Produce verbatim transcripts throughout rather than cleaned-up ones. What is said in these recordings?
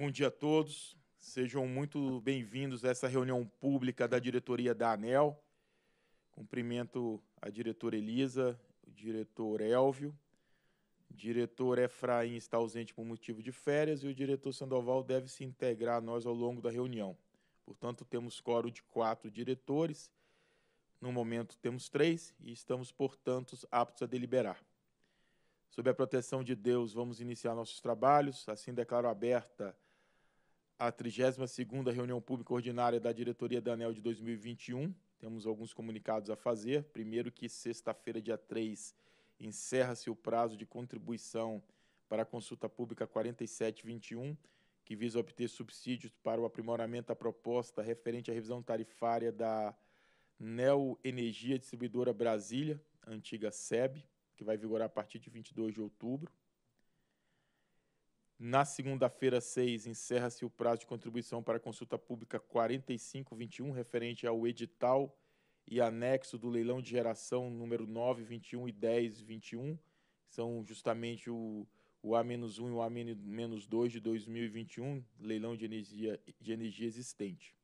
Bom dia a todos. Sejam muito bem-vindos a essa reunião pública da diretoria da ANEEL. Cumprimento a diretora Elisa, o diretor Hélvio. O diretor Efraim está ausente por motivo de férias e o diretor Sandoval deve se integrar a nós ao longo da reunião. Portanto, temos quórum de quatro diretores. No momento, temos três e estamos, portanto, aptos a deliberar. Sob a proteção de Deus, vamos iniciar nossos trabalhos. Assim, declaro aberta a trigésima segunda reunião pública ordinária da diretoria da ANEEL de dois mil e vinte e um. Temos alguns comunicados a fazer. Primeiro que sexta-feira, dia três, encerra-se o prazo de contribuição para a consulta pública quarenta e sete vinte e um, que visa obter subsídios para o aprimoramento da proposta referente à revisão tarifária da Neo Energia Distribuidora Brasília, antiga S E B, que vai vigorar a partir de vinte e dois de outubro. Na segunda-feira, seis, encerra-se o prazo de contribuição para a consulta pública quarenta e cinco vinte e um, referente ao edital e anexo do leilão de geração número nove vinte e um e dez vinte e um, que são justamente o o A menos um e o A menos dois de dois mil e vinte e um, leilão de energia, de energia existente.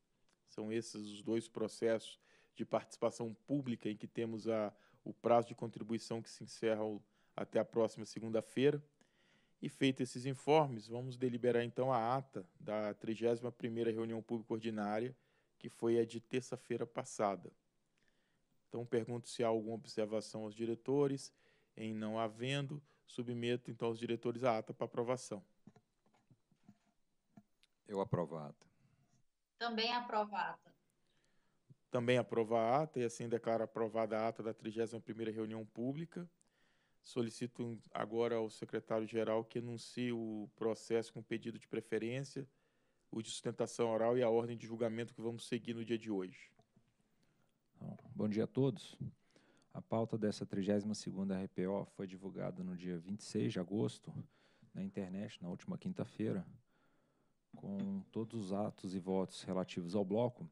São esses os dois processos de participação pública em que temos a, o prazo de contribuição que se encerra até a próxima segunda-feira. E feitos esses informes, vamos deliberar então a ata da trigésima primeira reunião pública ordinária, que foi a de terça-feira passada. Então, pergunto se há alguma observação aos diretores. Em não havendo, submeto, então, aos diretores a ata para aprovação. Eu aprovo a ata. Também aprovo a ata. Também aprovo a ata e assim declaro aprovada a ata da trigésima primeira reunião pública. Solicito agora ao secretário-geral que anuncie o processo com pedido de preferência, o de sustentação oral e a ordem de julgamento que vamos seguir no dia de hoje. Bom dia a todos. A pauta dessa trigésima segunda R P O foi divulgada no dia vinte e seis de agosto, na internet, na última quinta-feira, com todos os atos e votos relativos ao bloco,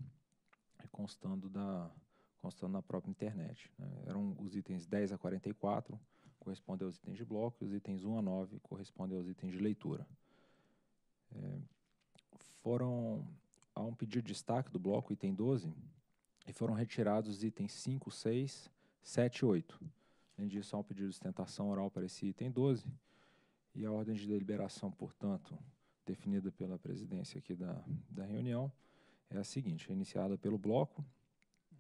constando, da, constando na própria internet. Eram os itens dez a quarenta e quatro, correspondem aos itens de bloco, e os itens um a nove correspondem aos itens de leitura. É, foram, há um pedido de destaque do bloco, item doze, e foram retirados os itens cinco, seis, sete e oito. Além disso, há um pedido de sustentação oral para esse item doze, e a ordem de deliberação, portanto, definida pela presidência aqui da, da reunião, é a seguinte: é iniciada pelo bloco,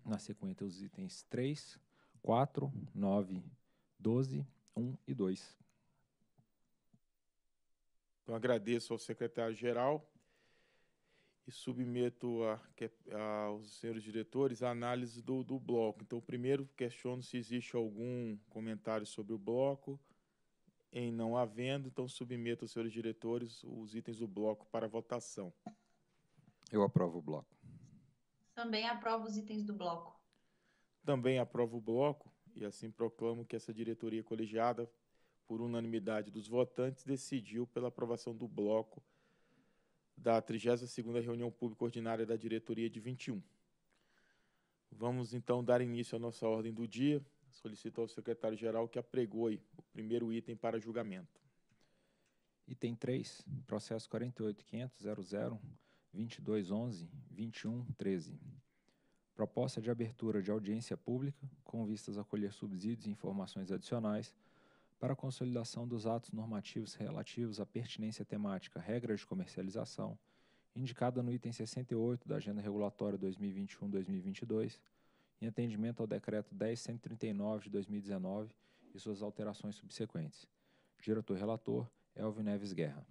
na sequência os itens três, quatro, nove, doze, um e dois. Então, agradeço ao secretário-geral e submeto a, a, aos senhores diretores a análise do, do bloco. Então, primeiro, questiono se existe algum comentário sobre o bloco. Em não havendo, então, submeto aos senhores diretores os itens do bloco para votação. Eu aprovo o bloco. Também aprovo os itens do bloco. Também aprovo o bloco e assim proclamo que essa diretoria colegiada, por unanimidade dos votantes, decidiu pela aprovação do bloco da trigésima segunda reunião pública ordinária da diretoria de vinte e um. Vamos, então, dar início à nossa ordem do dia. Solicito ao secretário-geral que apregoe o primeiro item para julgamento. Item três, processo quarenta e oito ponto quinhentos ponto zero zero ponto vinte e dois ponto onze ponto vinte e um ponto treze. Proposta de abertura de audiência pública com vistas a colher subsídios e informações adicionais para a consolidação dos atos normativos relativos à pertinência temática, regras de comercialização, indicada no item sessenta e oito da Agenda Regulatória dois mil e vinte e um a dois mil e vinte e dois, em atendimento ao Decreto dez ponto cento e trinta e nove de dois mil e dezenove e suas alterações subsequentes. Diretor-relator, Hélvio Neves Guerra.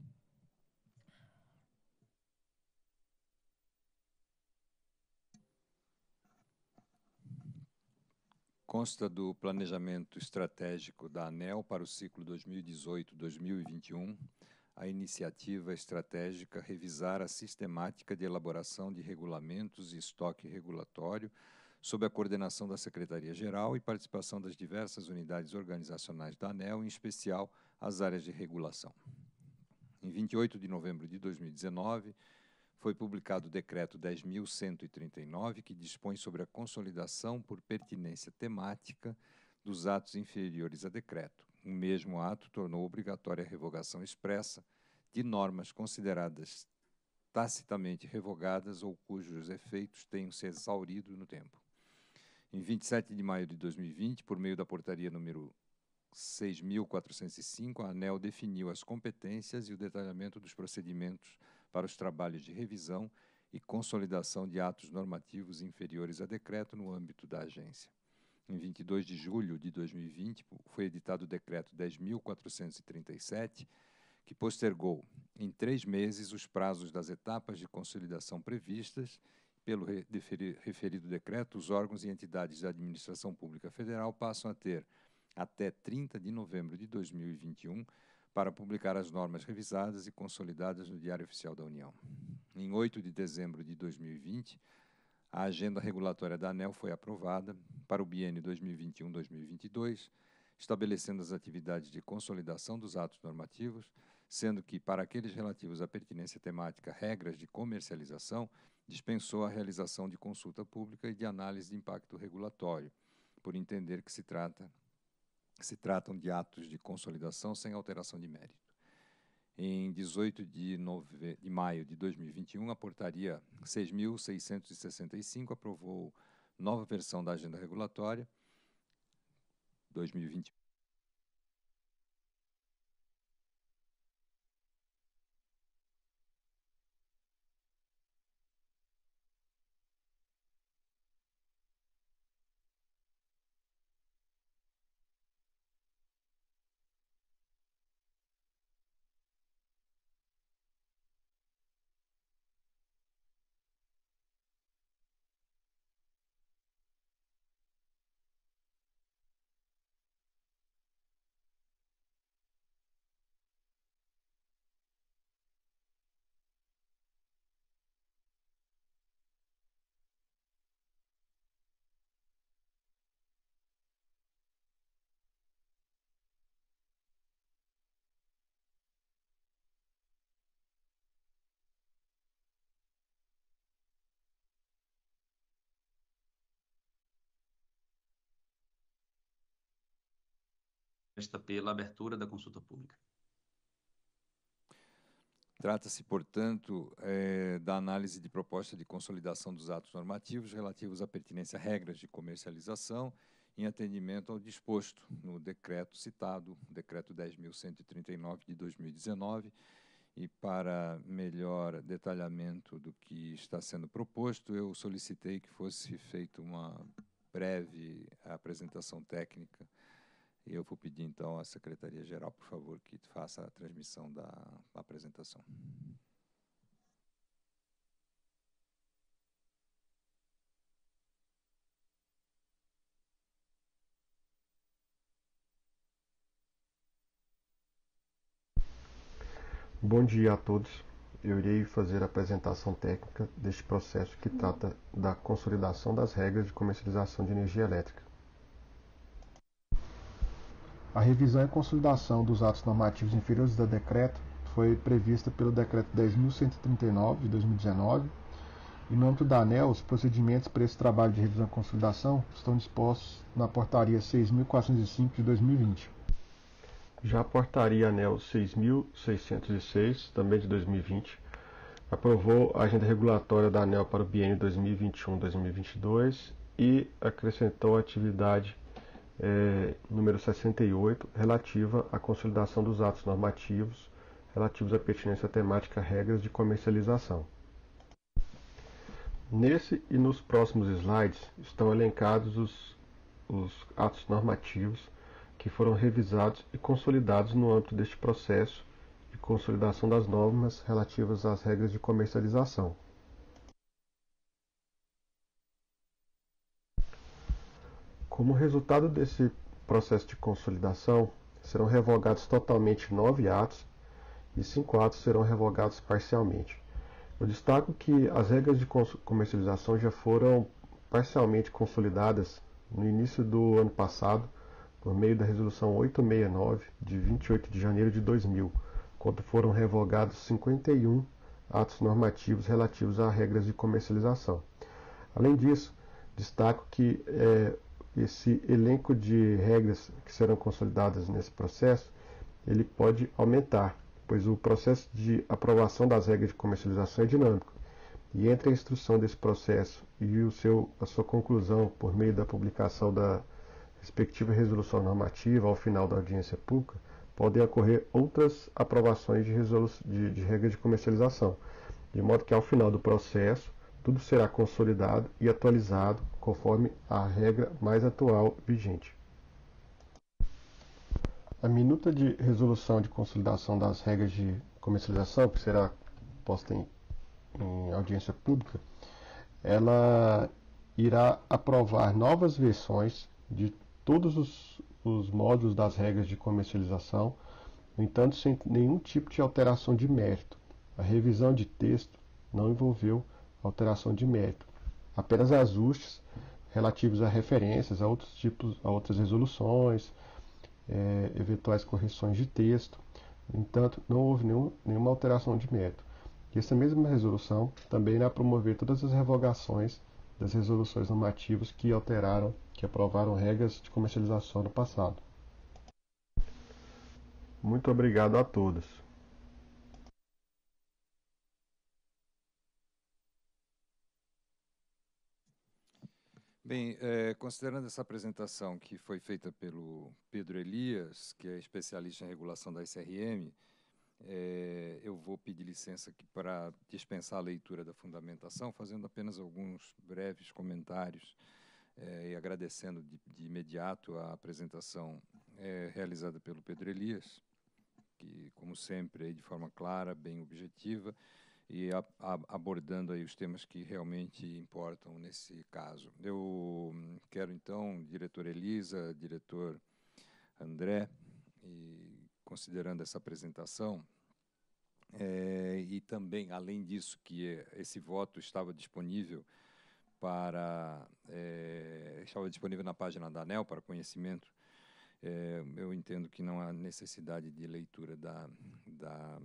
Consta do planejamento estratégico da ANEEL para o ciclo dois mil e dezoito a dois mil e vinte e um, a iniciativa estratégica revisar a sistemática de elaboração de regulamentos e estoque regulatório sob a coordenação da Secretaria-Geral e participação das diversas unidades organizacionais da ANEEL, em especial as áreas de regulação. Em vinte e oito de novembro de dois mil e dezenove, foi publicado o Decreto dez mil cento e trinta e nove, que dispõe sobre a consolidação por pertinência temática dos atos inferiores a decreto. O mesmo ato tornou obrigatória a revogação expressa de normas consideradas tacitamente revogadas ou cujos efeitos tenham se exaurido no tempo. Em vinte e sete de maio de dois mil e vinte, por meio da portaria número seis mil quatrocentos e cinco, a ANEEL definiu as competências e o detalhamento dos procedimentos para os trabalhos de revisão e consolidação de atos normativos inferiores a decreto no âmbito da agência. Em vinte e dois de julho de dois mil e vinte, foi editado o Decreto dez mil quatrocentos e trinta e sete, que postergou em três meses os prazos das etapas de consolidação previstas pelo referido decreto. Os órgãos e entidades da administração pública federal passam a ter até trinta de novembro de dois mil e vinte e um para publicar as normas revisadas e consolidadas no Diário Oficial da União. Em oito de dezembro de dois mil e vinte, a agenda regulatória da ANEEL foi aprovada para o biênio dois mil e vinte e um a dois mil e vinte e dois, estabelecendo as atividades de consolidação dos atos normativos, sendo que, para aqueles relativos à pertinência temática, regras de comercialização, dispensou a realização de consulta pública e de análise de impacto regulatório, por entender que se trata se tratam de atos de consolidação sem alteração de mérito. Em dezoito de maio de dois mil e vinte e um, a portaria seis mil seiscentos e sessenta e cinco aprovou nova versão da agenda regulatória dois mil e vinte e um. Pela abertura da consulta pública. Trata-se, portanto, é, da análise de proposta de consolidação dos atos normativos relativos à pertinência a regras de comercialização em atendimento ao disposto no decreto citado, Decreto dez mil cento e trinta e nove de dois mil e dezenove, e para melhor detalhamento do que está sendo proposto, eu solicitei que fosse feita uma breve apresentação técnica. Eu vou pedir, então, à Secretaria-Geral, por favor, que faça a transmissão da apresentação. Bom dia a todos. Eu irei fazer a apresentação técnica deste processo que trata da consolidação das regras de comercialização de energia elétrica. A revisão e consolidação dos atos normativos inferiores a decreto foi prevista pelo Decreto dez mil cento e trinta e nove de dois mil e dezenove e, no âmbito da ANEEL, os procedimentos para esse trabalho de revisão e consolidação estão dispostos na Portaria seis mil quatrocentos e cinco de dois mil e vinte. Já a Portaria ANEEL seis mil seiscentos e seis, também de dois mil e vinte, aprovou a agenda regulatória da ANEEL para o biênio dois mil e vinte e um a dois mil e vinte e dois e acrescentou a atividade É, número sessenta e oito, relativa à consolidação dos atos normativos relativos à pertinência temática regras de comercialização. Nesse e nos próximos slides estão elencados os, os atos normativos que foram revisados e consolidados no âmbito deste processo de consolidação das normas relativas às regras de comercialização. Como resultado desse processo de consolidação, serão revogados totalmente nove atos e cinco atos serão revogados parcialmente. Eu destaco que as regras de comercialização já foram parcialmente consolidadas no início do ano passado, por meio da Resolução oitocentos e sessenta e nove, de vinte e oito de janeiro de dois mil, quando foram revogados cinquenta e um atos normativos relativos a regras de comercialização. Além disso, destaco que é, esse elenco de regras que serão consolidadas nesse processo, ele pode aumentar, pois o processo de aprovação das regras de comercialização é dinâmico, e entre a instrução desse processo e o seu, a sua conclusão por meio da publicação da respectiva resolução normativa ao final da audiência pública, podem ocorrer outras aprovações de, de, de regras de comercialização, de modo que ao final do processo tudo será consolidado e atualizado conforme a regra mais atual vigente. A minuta de resolução de consolidação das regras de comercialização, que será posta em, em audiência pública, ela irá aprovar novas versões de todos os, os módulos das regras de comercialização, no entanto, sem nenhum tipo de alteração de mérito. A revisão de texto não envolveu alteração de mérito, apenas ajustes relativos a referências, a outros tipos, a outras resoluções, é, eventuais correções de texto. No entanto, não houve nenhum, nenhuma alteração de mérito. E essa mesma resolução também irá promover todas as revogações das resoluções normativas que alteraram, que aprovaram regras de comercialização no passado. Muito obrigado a todos. Bem, é, considerando essa apresentação que foi feita pelo Pedro Elias, que é especialista em regulação da S R M, é, eu vou pedir licença aqui para dispensar a leitura da fundamentação, fazendo apenas alguns breves comentários é, e agradecendo de, de imediato a apresentação é, realizada pelo Pedro Elias, que, como sempre, aí, de forma clara, bem objetiva, e a, a, abordando aí os temas que realmente importam nesse caso. Eu quero, então, diretor Elisa, diretor André, e considerando essa apresentação, é, e também, além disso, que esse voto estava disponível para é, estava disponível na página da ANEEL para conhecimento, é, eu entendo que não há necessidade de leitura da, da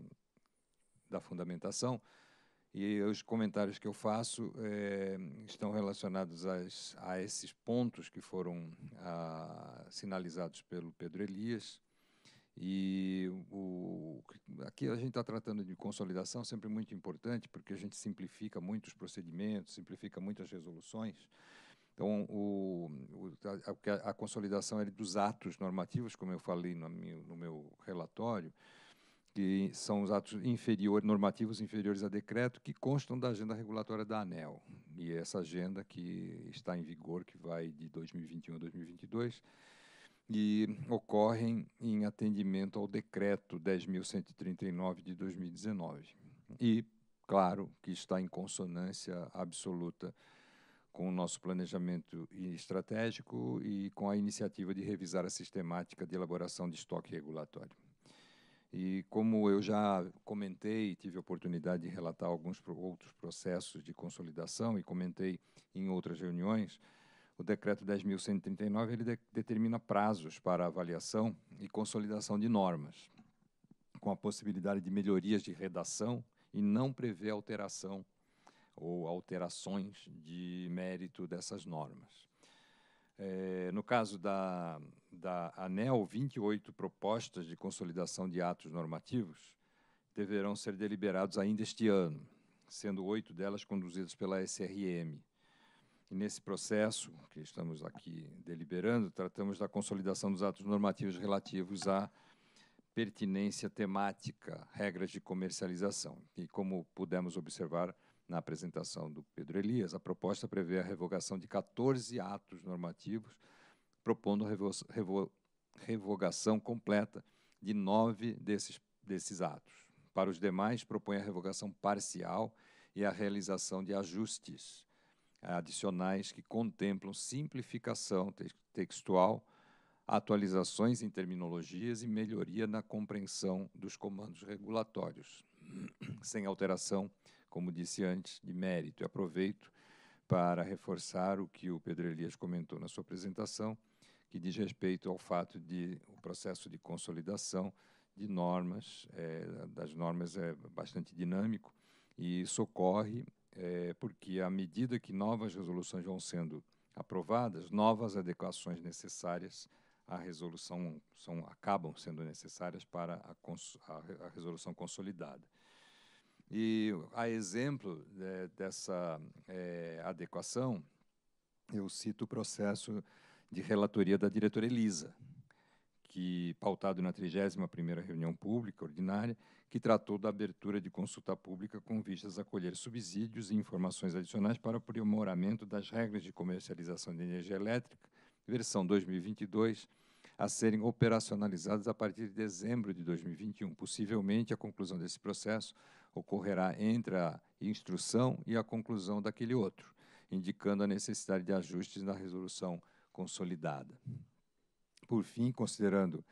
da fundamentação, e os comentários que eu faço é, estão relacionados às, a esses pontos que foram a, sinalizados pelo Pedro Elias, e o, aqui a gente está tratando de consolidação, sempre muito importante, porque a gente simplifica muitos procedimentos, simplifica muitas resoluções. Então, o, a, a, a consolidação é dos atos normativos, como eu falei no meu, no meu relatório, que são os atos inferiores, normativos inferiores a decreto, que constam da agenda regulatória da ANEEL. E essa agenda que está em vigor, que vai de dois mil e vinte e um a dois mil e vinte e dois, e ocorrem em atendimento ao Decreto dez mil cento e trinta e nove de dois mil e dezenove. E, claro, que está em consonância absoluta com o nosso planejamento estratégico e com a iniciativa de revisar a sistemática de elaboração de estoque regulatório. E como eu já comentei, tive a oportunidade de relatar alguns outros processos de consolidação e comentei em outras reuniões, o Decreto dez mil cento e trinta e nove ele de determina prazos para avaliação e consolidação de normas, com a possibilidade de melhorias de redação e não prevê alteração ou alterações de mérito dessas normas. É, no caso da, da ANEEL, vinte e oito propostas de consolidação de atos normativos deverão ser deliberados ainda este ano, sendo oito delas conduzidas pela S R M. E nesse processo que estamos aqui deliberando, tratamos da consolidação dos atos normativos relativos à pertinência temática, regras de comercialização. E como pudemos observar na apresentação do Pedro Elias, a proposta prevê a revogação de quatorze atos normativos, propondo a revo revo revogação completa de nove desses, desses atos. Para os demais, propõe a revogação parcial e a realização de ajustes adicionais que contemplam simplificação te textual, atualizações em terminologias e melhoria na compreensão dos comandos regulatórios, sem alteração, como disse antes, de mérito. Eu aproveito para reforçar o que o Pedro Elias comentou na sua apresentação, que diz respeito ao fato de o processo de consolidação de normas, é, das normas é bastante dinâmico e socorre, é, porque à medida que novas resoluções vão sendo aprovadas, novas adequações necessárias a resolução são, acabam sendo necessárias para a, cons, a, a resolução consolidada. E, a exemplo é, dessa é, adequação, eu cito o processo de relatoria da diretora Elisa, que, pautado na trigésima primeira reunião pública ordinária, que tratou da abertura de consulta pública com vistas a colher subsídios e informações adicionais para o aprimoramento das regras de comercialização de energia elétrica, versão dois mil e vinte e dois, a serem operacionalizadas a partir de dezembro de dois mil e vinte e um. Possivelmente, a conclusão desse processo ocorrerá entre a instrução e a conclusão daquele outro, indicando a necessidade de ajustes na resolução consolidada. Por fim, considerando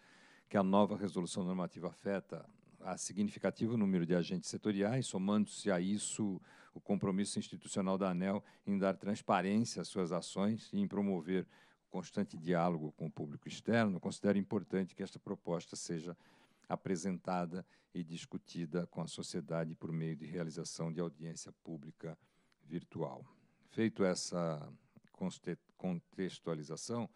que a nova resolução normativa afeta a significativo número de agentes setoriais, somando-se a isso o compromisso institucional da ANEEL em dar transparência às suas ações e em promover constante diálogo com o público externo, considero importante que esta proposta seja apresentada e discutida com a sociedade por meio de realização de audiência pública virtual. Feito essa contextualização,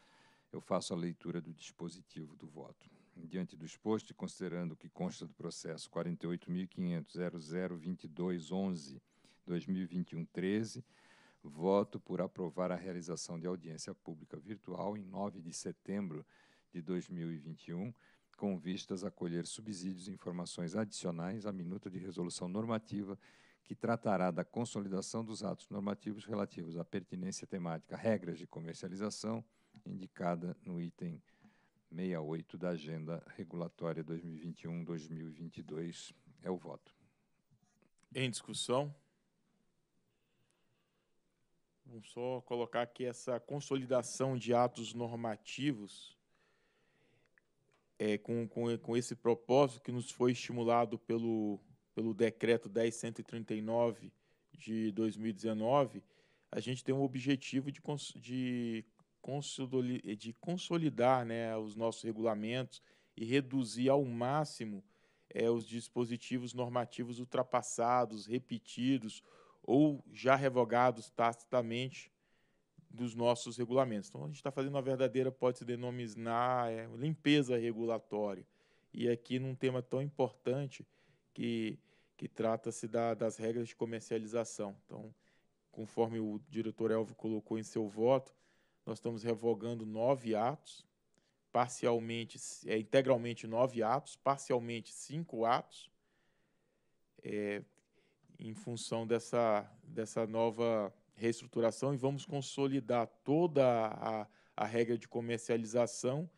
eu faço a leitura do dispositivo do voto. Diante do exposto e considerando o que consta do processo quarenta e oito ponto quinhentos ponto zero zero dois dois onze barra dois mil e vinte e um traço treze, voto por aprovar a realização de audiência pública virtual em nove de setembro de dois mil e vinte e um, com vistas a colher subsídios e informações adicionais à minuta de resolução normativa que tratará da consolidação dos atos normativos relativos à pertinência temática, regras de comercialização, indicada no item sessenta e oito da Agenda Regulatória dois mil e vinte e um a dois mil e vinte e dois. É o voto. Em discussão? Vamos só colocar aqui essa consolidação de atos normativos é, com, com, com esse propósito que nos foi estimulado pelo, pelo Decreto dez ponto cento e trinta e nove de dois mil e dezenove, a gente tem um objetivo de, de, de consolidar, né, os nossos regulamentos e reduzir ao máximo é, os dispositivos normativos ultrapassados, repetidos, ou já revogados tacitamente dos nossos regulamentos. Então, a gente está fazendo uma verdadeira, pode-se denominar, é, limpeza regulatória. E aqui, num tema tão importante que, que trata-se da, das regras de comercialização. Então, conforme o diretor Hélvio colocou em seu voto, nós estamos revogando nove atos, parcialmente, é, integralmente nove atos, parcialmente cinco atos, é, em função dessa, dessa nova reestruturação, e vamos consolidar toda a, a regra de comercialização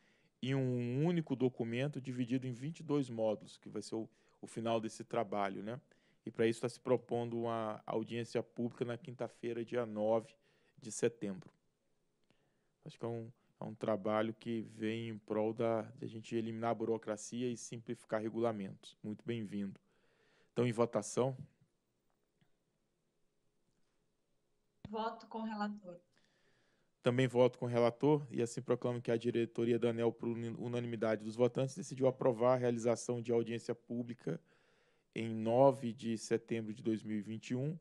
em um único documento dividido em vinte e dois módulos, que vai ser o, o final desse trabalho, né? E para isso está se propondo uma audiência pública na quinta-feira, dia nove de setembro. Acho que é um, é um trabalho que vem em prol da, de a gente eliminar a burocracia e simplificar regulamentos. Muito bem-vindo. Então, em votação... Voto com o relator. Também voto com o relator e assim proclamo que a diretoria da ANEEL, por unanimidade dos votantes, decidiu aprovar a realização de audiência pública em nove de setembro de dois mil e vinte e um,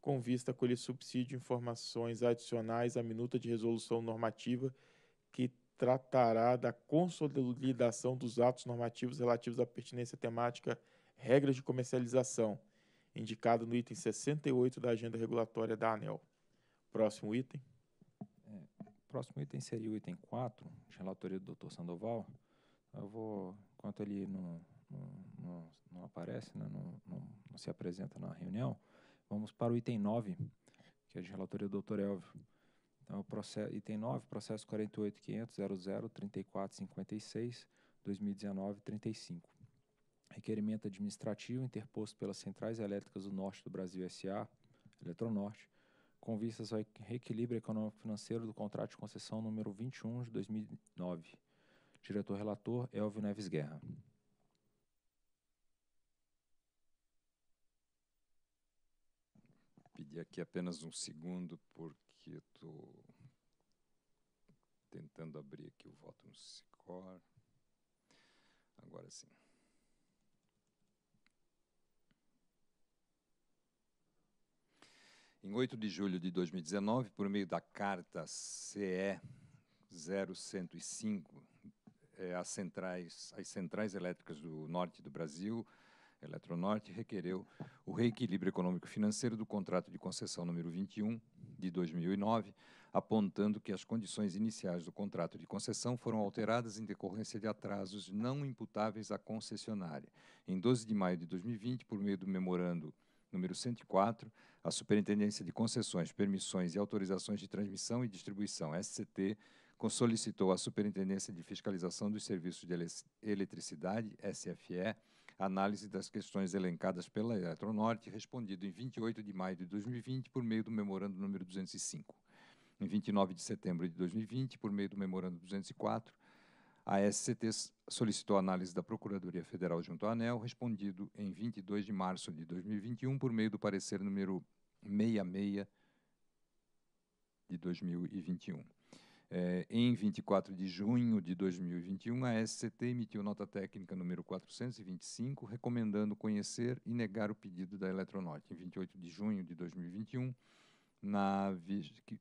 com vista a colher subsídio e informações adicionais à minuta de resolução normativa que tratará da consolidação dos atos normativos relativos à pertinência temática, regras de comercialização, indicado no item sessenta e oito da Agenda Regulatória da ANEEL. Próximo item. É, o próximo item seria o item quatro, de relatoria do doutor Sandoval. Eu vou, enquanto ele não, não, não, não aparece, né, não, não, não se apresenta na reunião, vamos para o item nove, que é de relatoria do doutor Hélvio. Então, o processo, item nove, processo quarenta e oito ponto quinhentos ponto zero zero três quatro cinco seis barra dois mil e dezenove traço trinta e cinco. Requerimento administrativo interposto pelas Centrais Elétricas do Norte do Brasil S A, Eletronorte, com vistas ao reequilíbrio econômico-financeiro do contrato de concessão número vinte e um de dois mil e nove. Diretor-relator, Hélvio Neves Guerra. Pedi aqui apenas um segundo, porque eu estou tentando abrir aqui o voto no Sicor. Agora sim. Em oito de julho de dois mil e dezenove, por meio da Carta C E zero cento e cinco, é, as, centrais, as Centrais Elétricas do Norte do Brasil, Eletronorte, requereu o reequilíbrio econômico-financeiro do contrato de concessão número vinte e um de dois mil e nove, apontando que as condições iniciais do contrato de concessão foram alteradas em decorrência de atrasos não imputáveis à concessionária. Em doze de maio de dois mil e vinte, por meio do memorando número cento e quatro, a Superintendência de Concessões, Permissões e Autorizações de Transmissão e Distribuição, S C T, solicitou à Superintendência de Fiscalização dos Serviços de Eletricidade, S F E, análise das questões elencadas pela Eletronorte, respondido em vinte e oito de maio de dois mil e vinte, por meio do memorando número duzentos e cinco. Em vinte e nove de setembro de dois mil e vinte, por meio do memorando duzentos e quatro, a S C T solicitou análise da Procuradoria Federal junto à ANEEL, respondido em vinte e dois de março de dois mil e vinte e um, por meio do parecer número sessenta e seis de dois mil e vinte e um. É, em vinte e quatro de junho de dois mil e vinte e um, a S C T emitiu nota técnica número quatrocentos e vinte e cinco, recomendando conhecer e negar o pedido da Eletronorte. Em vinte e oito de junho de dois mil e vinte e um, na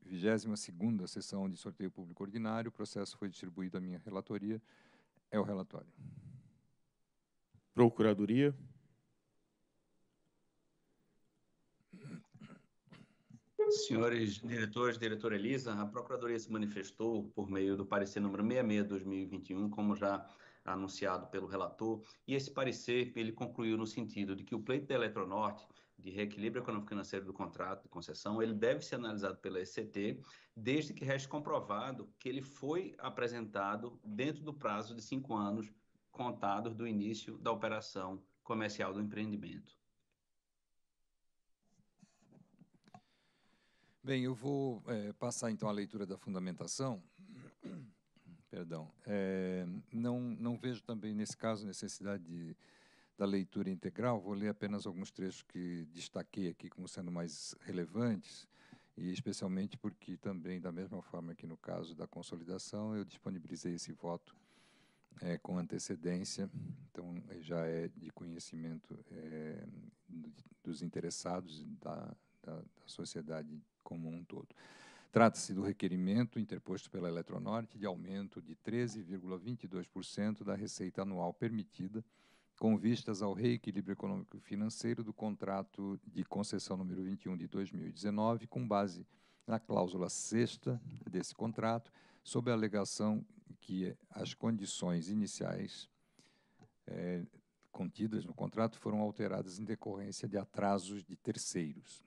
vigésima segunda sessão de sorteio público ordinário, o processo foi distribuído à minha relatoria. É o relatório. Procuradoria. Senhores diretores, diretora Elisa, a Procuradoria se manifestou por meio do parecer número sessenta e seis de dois mil e vinte e um, como já anunciado pelo relator, e esse parecer ele concluiu no sentido de que o pleito da Eletronorte de reequilíbrio econômico-financeiro do contrato de concessão, ele deve ser analisado pela S C T, desde que reste comprovado que ele foi apresentado dentro do prazo de cinco anos contados do início da operação comercial do empreendimento. Bem, eu vou é, passar, então, a leitura da fundamentação. Perdão. É, não, não vejo também, nesse caso, necessidade de, da leitura integral. Vou ler apenas alguns trechos que destaquei aqui como sendo mais relevantes, e especialmente porque também, da mesma forma que no caso da consolidação, eu disponibilizei esse voto é, com antecedência, então já é de conhecimento é, dos interessados da, da, da sociedade como um todo. Trata-se do requerimento interposto pela Eletronorte de aumento de treze vírgula vinte e dois por cento da receita anual permitida, com vistas ao reequilíbrio econômico e financeiro do contrato de concessão número vinte e um de dois mil e dezenove, com base na cláusula sexta desse contrato, sob a alegação que as condições iniciais é, contidas no contrato foram alteradas em decorrência de atrasos de terceiros.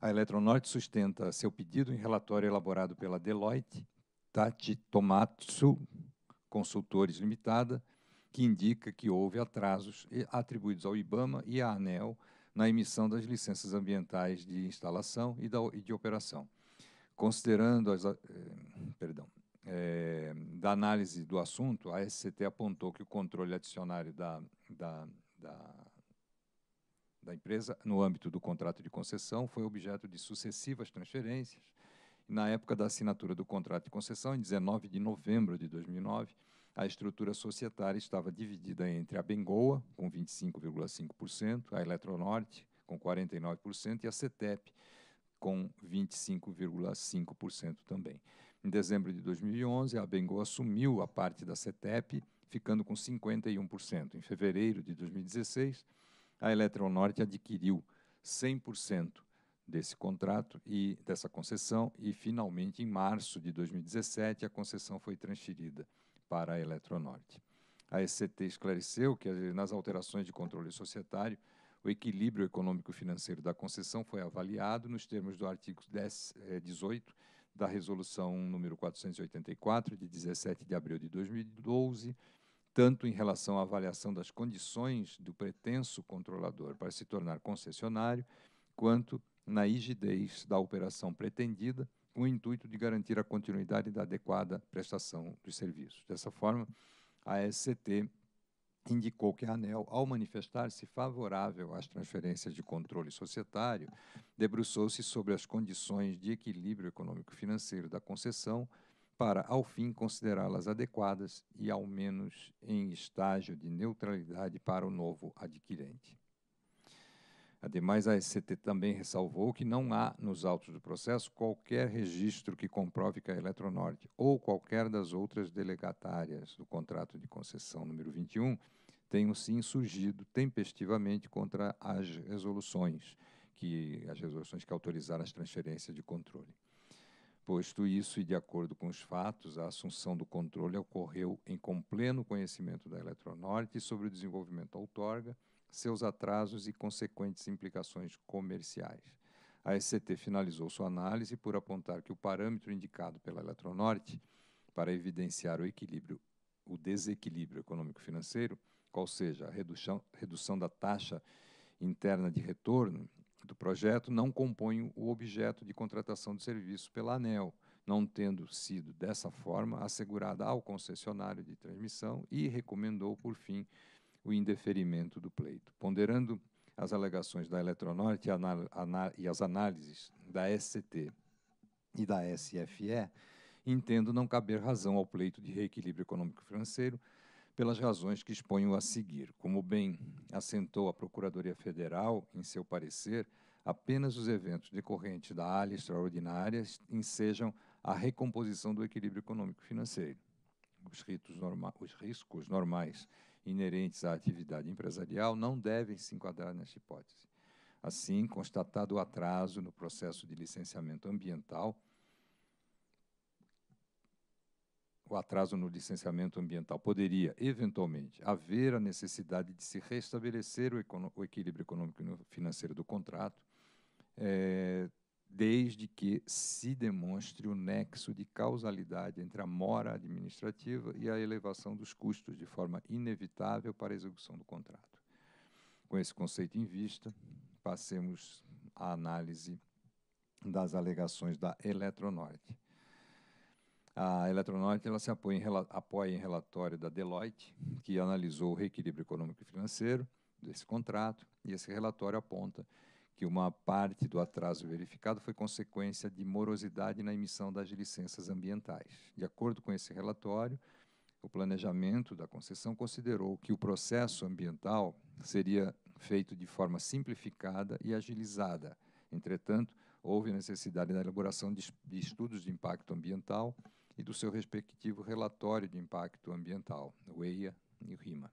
A Eletronorte sustenta seu pedido em relatório elaborado pela Deloitte Tati Tomatsu Consultores Limitada, que indica que houve atrasos atribuídos ao IBAMA e à ANEEL na emissão das licenças ambientais de instalação e, da, e de operação. Considerando as, eh, perdão, eh, da análise do assunto, a S C T apontou que o controle adicionário da, da, da da empresa, no âmbito do contrato de concessão, foi objeto de sucessivas transferências. Na época da assinatura do contrato de concessão, em dezenove de novembro de dois mil e nove, a estrutura societária estava dividida entre a Bengoa, com vinte e cinco vírgula cinco por cento, a Eletronorte, com quarenta e nove por cento, e a CETEP, com vinte e cinco vírgula cinco por cento também. Em dezembro de dois mil e onze, a Bengoa assumiu a parte da CETEP, ficando com cinquenta e um por cento. Em fevereiro de dois mil e dezesseis, a Eletronorte adquiriu cem por cento desse contrato e dessa concessão e, finalmente, em março de dois mil e dezessete, a concessão foi transferida para a Eletronorte. A S C T esclareceu que, nas alterações de controle societário, o equilíbrio econômico-financeiro da concessão foi avaliado nos termos do artigo dezoito da Resolução número quatrocentos e oitenta e quatro, de dezessete de abril de dois mil e doze, tanto em relação à avaliação das condições do pretenso controlador para se tornar concessionário, quanto na rigidez da operação pretendida, com o intuito de garantir a continuidade da adequada prestação dos serviços. Dessa forma, a S C T indicou que a ANEEL, ao manifestar-se favorável às transferências de controle societário, debruçou-se sobre as condições de equilíbrio econômico-financeiro da concessão, para, ao fim, considerá-las adequadas e, ao menos, em estágio de neutralidade para o novo adquirente. Ademais, a S C T também ressalvou que não há, nos autos do processo, qualquer registro que comprove que a Eletronorte ou qualquer das outras delegatárias do contrato de concessão número vinte e um tenham se insurgido tempestivamente contra as resoluções que, as resoluções que autorizaram as transferências de controle. Posto isso, e de acordo com os fatos, a assunção do controle ocorreu em pleno conhecimento da Eletronorte sobre o desenvolvimento da outorga, seus atrasos e consequentes implicações comerciais. A S C T finalizou sua análise por apontar que o parâmetro indicado pela Eletronorte para evidenciar o equilíbrio, o desequilíbrio econômico-financeiro, qual seja a redução, redução da taxa interna de retorno do projeto, não compõe o objeto de contratação de serviço pela ANEEL, não tendo sido, dessa forma, assegurada ao concessionário de transmissão, e recomendou, por fim, o indeferimento do pleito. Ponderando as alegações da Eletronorte e as análises da S C T e da S F E, entendo não caber razão ao pleito de reequilíbrio econômico-financeiro pelas razões que exponho a seguir. Como bem assentou a Procuradoria Federal em seu parecer, apenas os eventos decorrentes da área extraordinária ensejam a recomposição do equilíbrio econômico-financeiro. Os, ritos norma os riscos normais inerentes à atividade empresarial não devem se enquadrar nesta hipótese. Assim, constatado o atraso no processo de licenciamento ambiental, o atraso no licenciamento ambiental poderia, eventualmente, haver a necessidade de se restabelecer o, o equilíbrio econômico-financeiro do contrato, é, desde que se demonstre o nexo de causalidade entre a mora administrativa e a elevação dos custos de forma inevitável para a execução do contrato. Com esse conceito em vista, passemos à análise das alegações da Eletronorte. A Eletronorte ela se apoia em, rela apoia em relatório da Deloitte, que analisou o reequilíbrio econômico e financeiro desse contrato, e esse relatório aponta que uma parte do atraso verificado foi consequência de morosidade na emissão das licenças ambientais. De acordo com esse relatório, o planejamento da concessão considerou que o processo ambiental seria feito de forma simplificada e agilizada. Entretanto, houve necessidade da elaboração de estudos de impacto ambiental e do seu respectivo relatório de impacto ambiental, o EIA e o RIMA.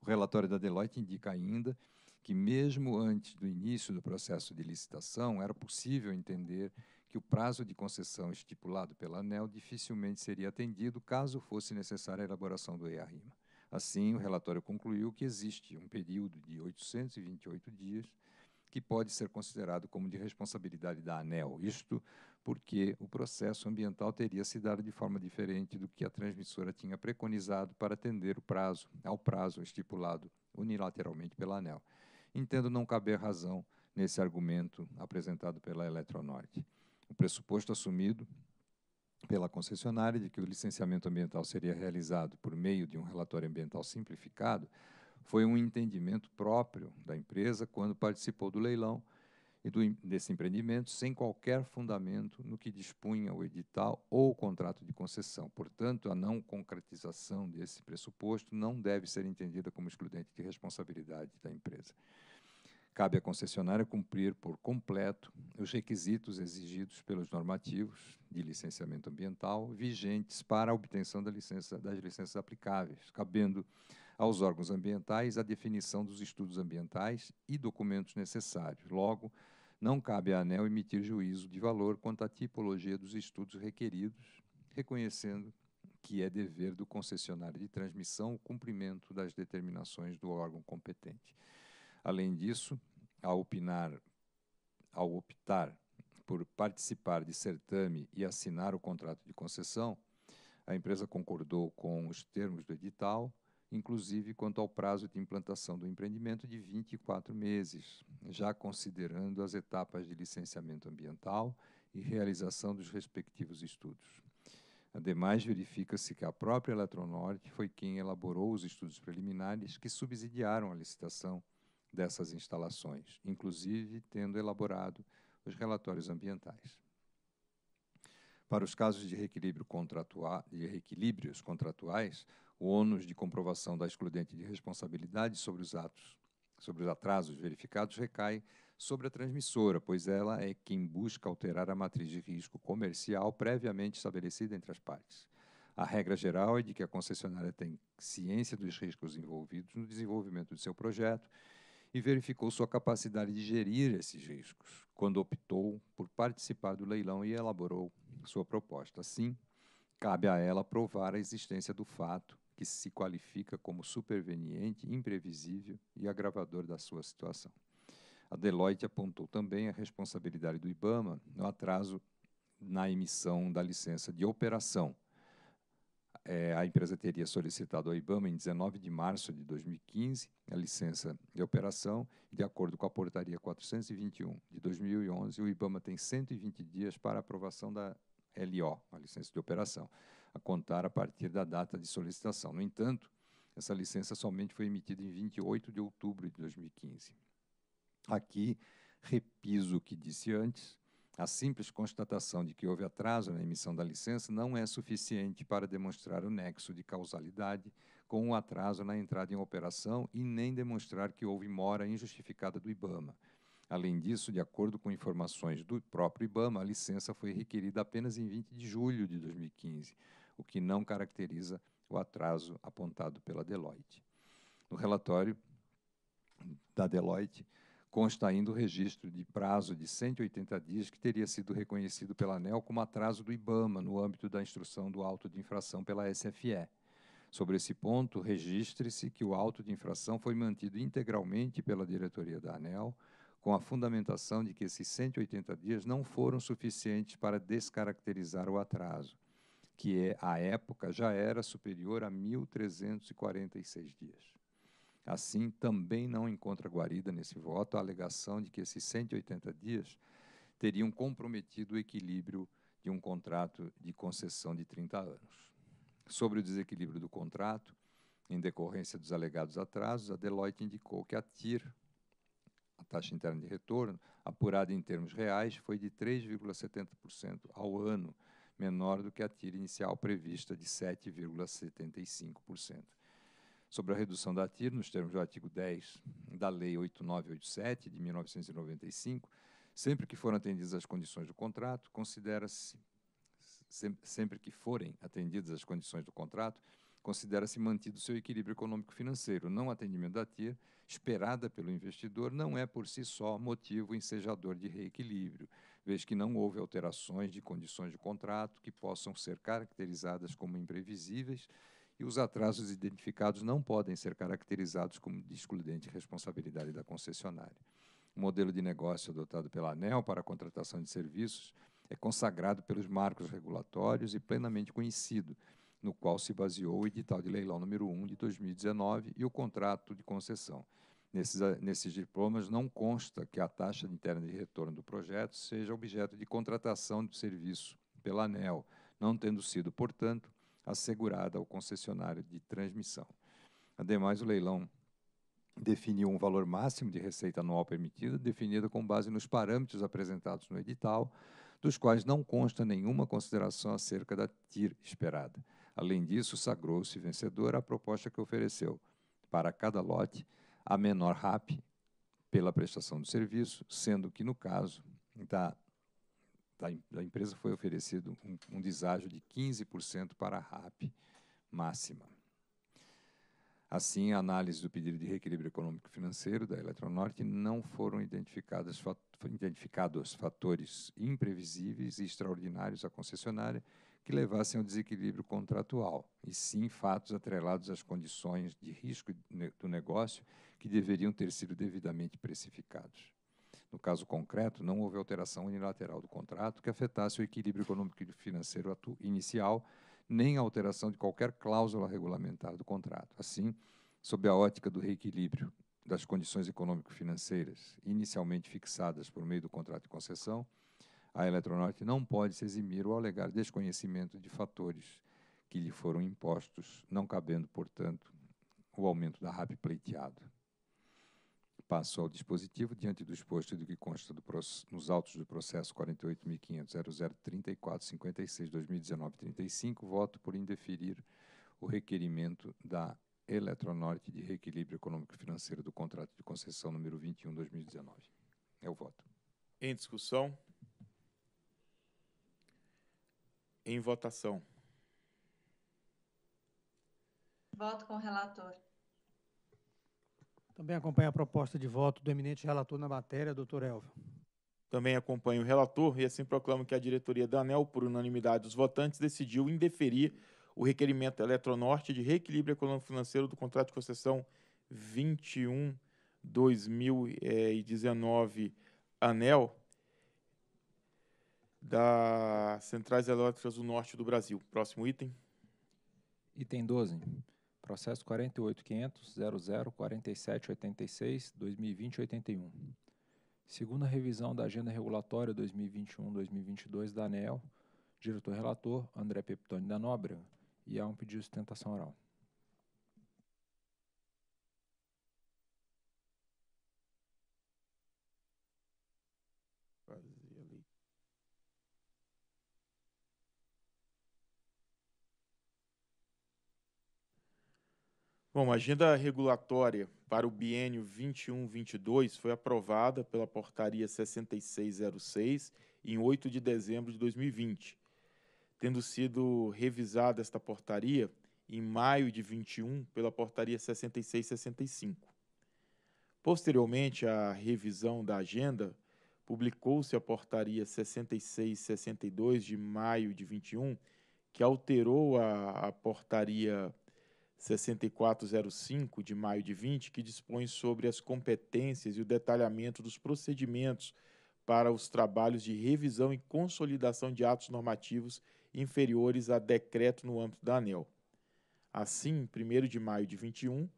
O relatório da Deloitte indica ainda que, mesmo antes do início do processo de licitação, era possível entender que o prazo de concessão estipulado pela ANEEL dificilmente seria atendido caso fosse necessária a elaboração do EIA-RIMA. Assim, o relatório concluiu que existe um período de oitocentos e vinte e oito dias que pode ser considerado como de responsabilidade da ANEEL, isto porque o processo ambiental teria se dado de forma diferente do que a transmissora tinha preconizado para atender o prazo, ao prazo estipulado unilateralmente pela ANEEL. Entendo não caber razão nesse argumento apresentado pela Eletronorte. O pressuposto assumido pela concessionária de que o licenciamento ambiental seria realizado por meio de um relatório ambiental simplificado foi um entendimento próprio da empresa quando participou do leilão e do, desse empreendimento, sem qualquer fundamento no que dispunha o edital ou o contrato de concessão. Portanto, a não concretização desse pressuposto não deve ser entendida como excludente de responsabilidade da empresa. Cabe à concessionária cumprir por completo os requisitos exigidos pelos normativos de licenciamento ambiental vigentes para a obtenção da licença, das licenças aplicáveis, cabendo aos órgãos ambientais a definição dos estudos ambientais e documentos necessários. Logo, não cabe à ANEEL emitir juízo de valor quanto à tipologia dos estudos requeridos, reconhecendo que é dever do concessionário de transmissão o cumprimento das determinações do órgão competente. Além disso, ao opinar, ao optar por participar de certame e assinar o contrato de concessão, a empresa concordou com os termos do edital, inclusive quanto ao prazo de implantação do empreendimento de vinte e quatro meses, já considerando as etapas de licenciamento ambiental e realização dos respectivos estudos. Ademais, verifica-se que a própria Eletronorte foi quem elaborou os estudos preliminares que subsidiaram a licitação dessas instalações, inclusive tendo elaborado os relatórios ambientais. Para os casos de reequilíbrio contratua- de reequilíbrios contratuais, o ônus de comprovação da excludente de responsabilidade sobre os atos sobre os atrasos verificados recai sobre a transmissora, pois ela é quem busca alterar a matriz de risco comercial previamente estabelecida entre as partes. A regra geral é de que a concessionária tem ciência dos riscos envolvidos no desenvolvimento do seu projeto e verificou sua capacidade de gerir esses riscos, quando optou por participar do leilão e elaborou sua proposta. Assim, cabe a ela provar a existência do fato que se qualifica como superveniente, imprevisível e agravador da sua situação. A Deloitte apontou também a responsabilidade do IBAMA no atraso na emissão da licença de operação. É, a empresa teria solicitado ao IBAMA, em dezenove de março de dois mil e quinze, a licença de operação. De acordo com a Portaria quatrocentos e vinte e um de dois mil e onze, o IBAMA tem cento e vinte dias para aprovação da L O, a licença de operação, a contar a partir da data de solicitação. No entanto, essa licença somente foi emitida em vinte e oito de outubro de dois mil e quinze. Aqui, repiso o que disse antes, a simples constatação de que houve atraso na emissão da licença não é suficiente para demonstrar o nexo de causalidade com o atraso na entrada em operação e nem demonstrar que houve mora injustificada do IBAMA. Além disso, de acordo com informações do próprio IBAMA, a licença foi requerida apenas em vinte de julho de dois mil e quinze, o que não caracteriza o atraso apontado pela Deloitte. No relatório da Deloitte, consta ainda o registro de prazo de cento e oitenta dias que teria sido reconhecido pela ANEEL como atraso do IBAMA no âmbito da instrução do auto de infração pela S F E. Sobre esse ponto, registre-se que o auto de infração foi mantido integralmente pela diretoria da ANEEL, com a fundamentação de que esses cento e oitenta dias não foram suficientes para descaracterizar o atraso, que é, à época já era superior a mil trezentos e quarenta e seis dias. Assim, também não encontra guarida nesse voto a alegação de que esses cento e oitenta dias teriam comprometido o equilíbrio de um contrato de concessão de trinta anos. Sobre o desequilíbrio do contrato, em decorrência dos alegados atrasos, a Deloitte indicou que a T I R, a taxa interna de retorno, apurada em termos reais, foi de três vírgula setenta por cento ao ano, menor do que a T I R inicial prevista de sete vírgula setenta e cinco por cento. Sobre a redução da T I R, nos termos do artigo dez da Lei oito nove oito sete, de mil novecentos e noventa e cinco, sempre que forem atendidas as condições do contrato, considera-se, sempre que forem atendidas as condições do contrato, considera-se mantido seu equilíbrio econômico-financeiro. O não atendimento da T I R, esperada pelo investidor, não é por si só motivo ensejador de reequilíbrio, vez que não houve alterações de condições de contrato que possam ser caracterizadas como imprevisíveis e os atrasos identificados não podem ser caracterizados como de excludente responsabilidade da concessionária. O modelo de negócio adotado pela ANEEL para a contratação de serviços é consagrado pelos marcos regulatórios e plenamente conhecido, no qual se baseou o edital de leilão número um de dois mil e dezenove e o contrato de concessão. Nesses, nesses diplomas não consta que a taxa interna de retorno do projeto seja objeto de contratação de serviço pela ANEEL, não tendo sido, portanto, assegurada ao concessionário de transmissão. Ademais, o leilão definiu um valor máximo de receita anual permitida, definida com base nos parâmetros apresentados no edital, dos quais não consta nenhuma consideração acerca da T I R esperada. Além disso, sagrou-se vencedora a proposta que ofereceu para cada lote a menor R A P pela prestação do serviço, sendo que, no caso da, da, da empresa, foi oferecido um, um deságio de quinze por cento para a R A P máxima. Assim, a análise do pedido de reequilíbrio econômico-financeiro da Eletronorte não foram identificados, fat, identificados fatores imprevisíveis e extraordinários à concessionária que levassem ao desequilíbrio contratual, e sim fatos atrelados às condições de risco do negócio que deveriam ter sido devidamente precificados. No caso concreto, não houve alteração unilateral do contrato que afetasse o equilíbrio econômico e financeiro inicial, nem a alteração de qualquer cláusula regulamentar do contrato. Assim, sob a ótica do reequilíbrio das condições econômico-financeiras inicialmente fixadas por meio do contrato de concessão, a Eletronorte não pode se eximir ou alegar desconhecimento de fatores que lhe foram impostos, não cabendo, portanto, o aumento da R A P pleiteado. Passo ao dispositivo. Diante do exposto e do que consta do nos autos do processo quarenta e oito ponto quinhentos ponto zero zero três quatro cinco seis barra dois mil e dezenove traço trinta e cinco, voto por indeferir o requerimento da Eletronorte de Reequilíbrio Econômico-Financeiro do Contrato de Concessão número vinte e um barra dois mil e dezenove. É o voto. Em discussão. Em votação. Voto com o relator. Também acompanho a proposta de voto do eminente relator na matéria, doutor Hélvio. Também acompanho o relator e assim proclamo que a diretoria da ANEEL, por unanimidade dos votantes, decidiu indeferir o requerimento Eletronorte de reequilíbrio econômico-financeiro do contrato de concessão vinte e um barra dois mil e dezenove ANEEL da Centrais Elétricas do Norte do Brasil. Próximo item. Item doze. Processo quarenta e oito ponto quinhentos ponto zero zero quatro sete oito seis barra dois mil e vinte barra oitenta e um. Segunda revisão da Agenda Regulatória dois mil e vinte e um a dois mil e vinte e dois da ANEEL. Diretor-relator, André Peptoni da Nóbrega. E há um pedido de sustentação oral. Bom, a agenda regulatória para o biênio vinte e um a vinte e dois foi aprovada pela Portaria seis mil seiscentos e seis em oito de dezembro de dois mil e vinte. Tendo sido revisada esta portaria em maio de vinte e um pela Portaria seis mil seiscentos e sessenta e cinco. Posteriormente à revisão da agenda, publicou-se a Portaria seis mil seiscentos e sessenta e dois de maio de vinte e um, que alterou a, a Portaria seis mil quatrocentos e cinco de maio de vinte, que dispõe sobre as competências e o detalhamento dos procedimentos para os trabalhos de revisão e consolidação de atos normativos inferiores a decreto no âmbito da ANEEL. Assim, em primeiro de maio de vinte e um,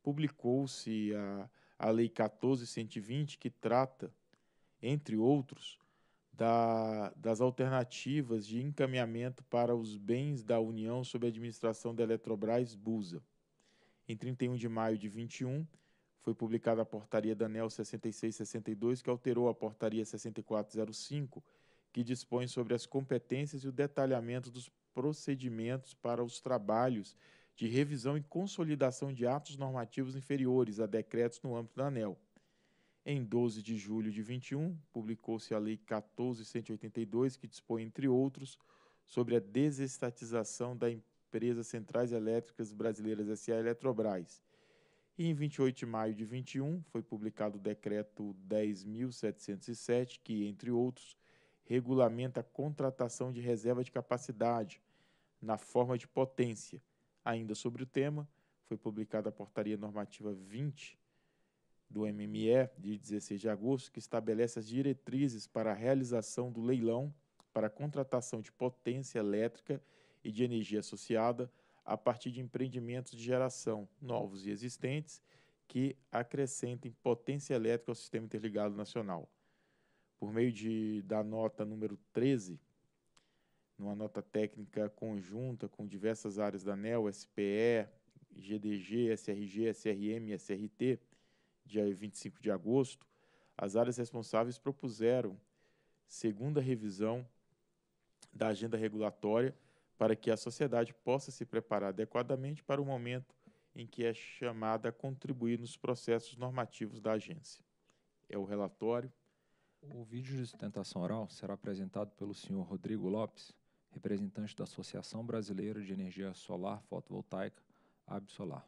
publicou-se a, a Lei quatorze ponto cento e vinte, que trata, entre outros, da, das alternativas de encaminhamento para os bens da União sob a administração da Eletrobras Busa. Em trinta e um de maio de vinte e um, foi publicada a Portaria da ANEEL seis mil seiscentos e sessenta e dois, que alterou a Portaria seis mil quatrocentos e cinco, que dispõe sobre as competências e o detalhamento dos procedimentos para os trabalhos de revisão e consolidação de atos normativos inferiores a decretos no âmbito da ANEEL. Em doze de julho de vinte e um, publicou-se a Lei quatorze ponto cento e oitenta e dois, que dispõe, entre outros, sobre a desestatização da empresa Centrais Elétricas Brasileiras S A Eletrobras. E em vinte e oito de maio de vinte e um, foi publicado o Decreto dez mil setecentos e sete, que, entre outros, regulamenta a contratação de reserva de capacidade na forma de potência. Ainda sobre o tema, foi publicada a Portaria Normativa vinte do M M E, de dezesseis de agosto, que estabelece as diretrizes para a realização do leilão para a contratação de potência elétrica e de energia associada a partir de empreendimentos de geração novos e existentes que acrescentem potência elétrica ao Sistema Interligado Nacional. Por meio de, da nota número treze, numa nota técnica conjunta com diversas áreas da ANEEL, S P E, G D G, S R G, S R M e S R T, dia vinte e cinco de agosto, as áreas responsáveis propuseram segunda revisão da agenda regulatória para que a sociedade possa se preparar adequadamente para o momento em que é chamada a contribuir nos processos normativos da agência. É o relatório. O vídeo de sustentação oral será apresentado pelo senhor Rodrigo Lopes, representante da Associação Brasileira de Energia Solar Fotovoltaica, ABSolar.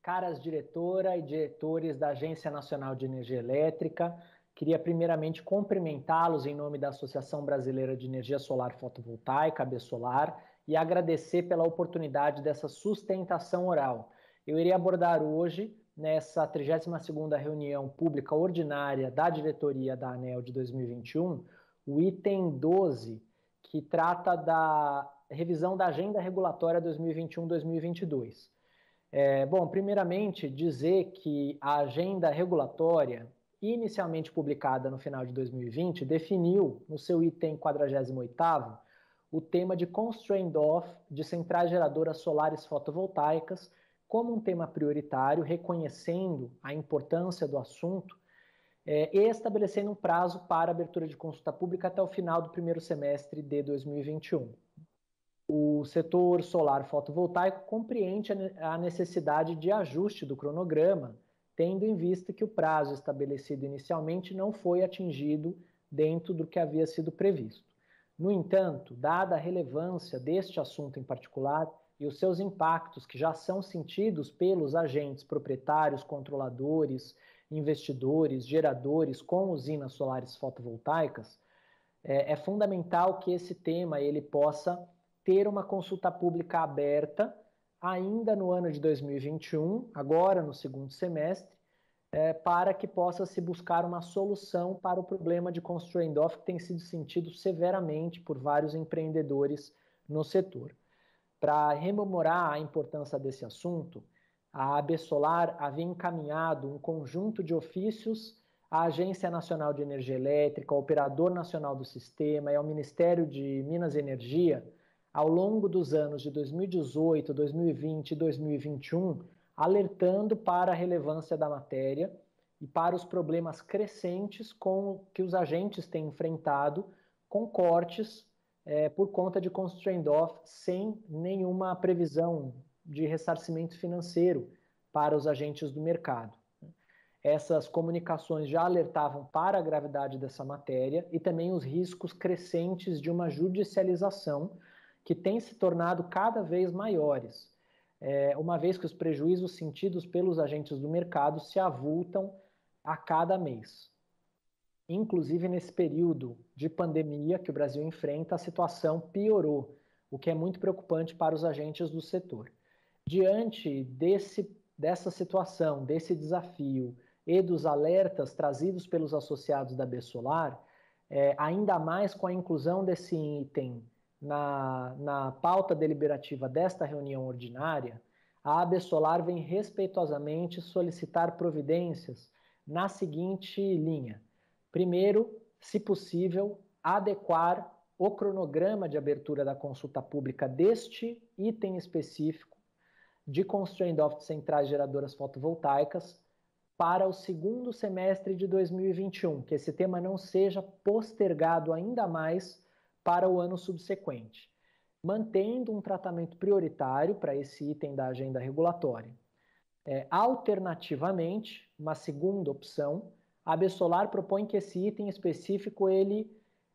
Caras diretora e diretores da Agência Nacional de Energia Elétrica, queria primeiramente cumprimentá-los em nome da Associação Brasileira de Energia Solar Fotovoltaica, ABSolar, e agradecer pela oportunidade dessa sustentação oral. Eu irei abordar hoje, nessa trigésima segunda reunião pública ordinária da diretoria da ANEEL de dois mil e vinte e um, o item doze, que trata da revisão da Agenda Regulatória dois mil e vinte e um a dois mil e vinte e dois. É, bom, primeiramente, dizer que a Agenda Regulatória, inicialmente publicada no final de dois mil e vinte, definiu, no seu item quadragésimo oitavo, o tema de constraint-off de centrais geradoras solares fotovoltaicas como um tema prioritário, reconhecendo a importância do assunto é, e estabelecendo um prazo para abertura de consulta pública até o final do primeiro semestre de dois mil e vinte e um. O setor solar fotovoltaico compreende a necessidade de ajuste do cronograma, tendo em vista que o prazo estabelecido inicialmente não foi atingido dentro do que havia sido previsto. No entanto, dada a relevância deste assunto em particular e os seus impactos que já são sentidos pelos agentes proprietários, controladores, investidores, geradores com usinas solares fotovoltaicas, é, é fundamental que esse tema ele possa ter uma consulta pública aberta ainda no ano de dois mil e vinte e um, agora no segundo semestre, é, para que possa se buscar uma solução para o problema de constraint-off que tem sido sentido severamente por vários empreendedores no setor. Para rememorar a importância desse assunto, a A B Solar havia encaminhado um conjunto de ofícios à Agência Nacional de Energia Elétrica, ao Operador Nacional do Sistema e ao Ministério de Minas e Energia, ao longo dos anos de dois mil e dezoito, dois mil e vinte e dois mil e vinte e um, alertando para a relevância da matéria e para os problemas crescentes com que os agentes têm enfrentado com cortes é, por conta de constraint-off sem nenhuma previsão de ressarcimento financeiro para os agentes do mercado. Essas comunicações já alertavam para a gravidade dessa matéria e também os riscos crescentes de uma judicialização que tem se tornado cada vez maiores, é, uma vez que os prejuízos sentidos pelos agentes do mercado se avultam a cada mês. Inclusive, nesse período de pandemia que o Brasil enfrenta, a situação piorou, o que é muito preocupante para os agentes do setor. Diante desse, dessa situação, desse desafio e dos alertas trazidos pelos associados da A B Solar, é, ainda mais com a inclusão desse item Na, na pauta deliberativa desta reunião ordinária, a A B Solar vem respeitosamente solicitar providências na seguinte linha. Primeiro, se possível, adequar o cronograma de abertura da consulta pública deste item específico de constraint-off de centrais geradoras fotovoltaicas para o segundo semestre de dois mil e vinte e um, que esse tema não seja postergado ainda mais para o ano subsequente, mantendo um tratamento prioritário para esse item da agenda regulatória. É, alternativamente, uma segunda opção, a A B Solar propõe que esse item específico ele,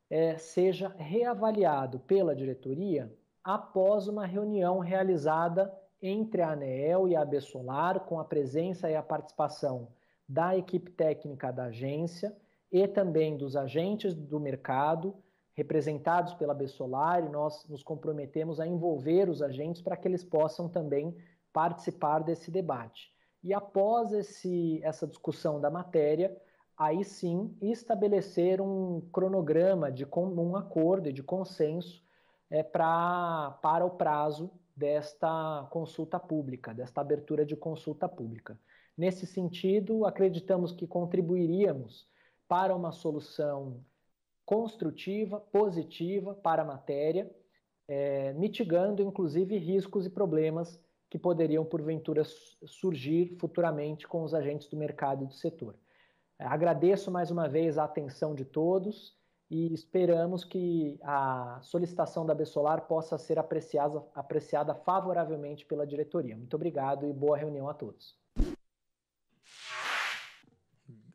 é, seja reavaliado pela diretoria após uma reunião realizada entre a ANEEL e a A B Solar, com a presença e a participação da equipe técnica da agência e também dos agentes do mercado, representados pela A B Solar, e nós nos comprometemos a envolver os agentes para que eles possam também participar desse debate. E após esse, essa discussão da matéria, aí sim estabelecer um cronograma de comum acordo e de consenso é, pra, para o prazo desta consulta pública, desta abertura de consulta pública. Nesse sentido, acreditamos que contribuiríamos para uma solução construtiva, positiva para a matéria, é, mitigando, inclusive, riscos e problemas que poderiam, porventura, surgir futuramente com os agentes do mercado e do setor. Agradeço mais uma vez a atenção de todos e esperamos que a solicitação da A B Solar possa ser apreciada, apreciada favoravelmente pela diretoria. Muito obrigado e boa reunião a todos.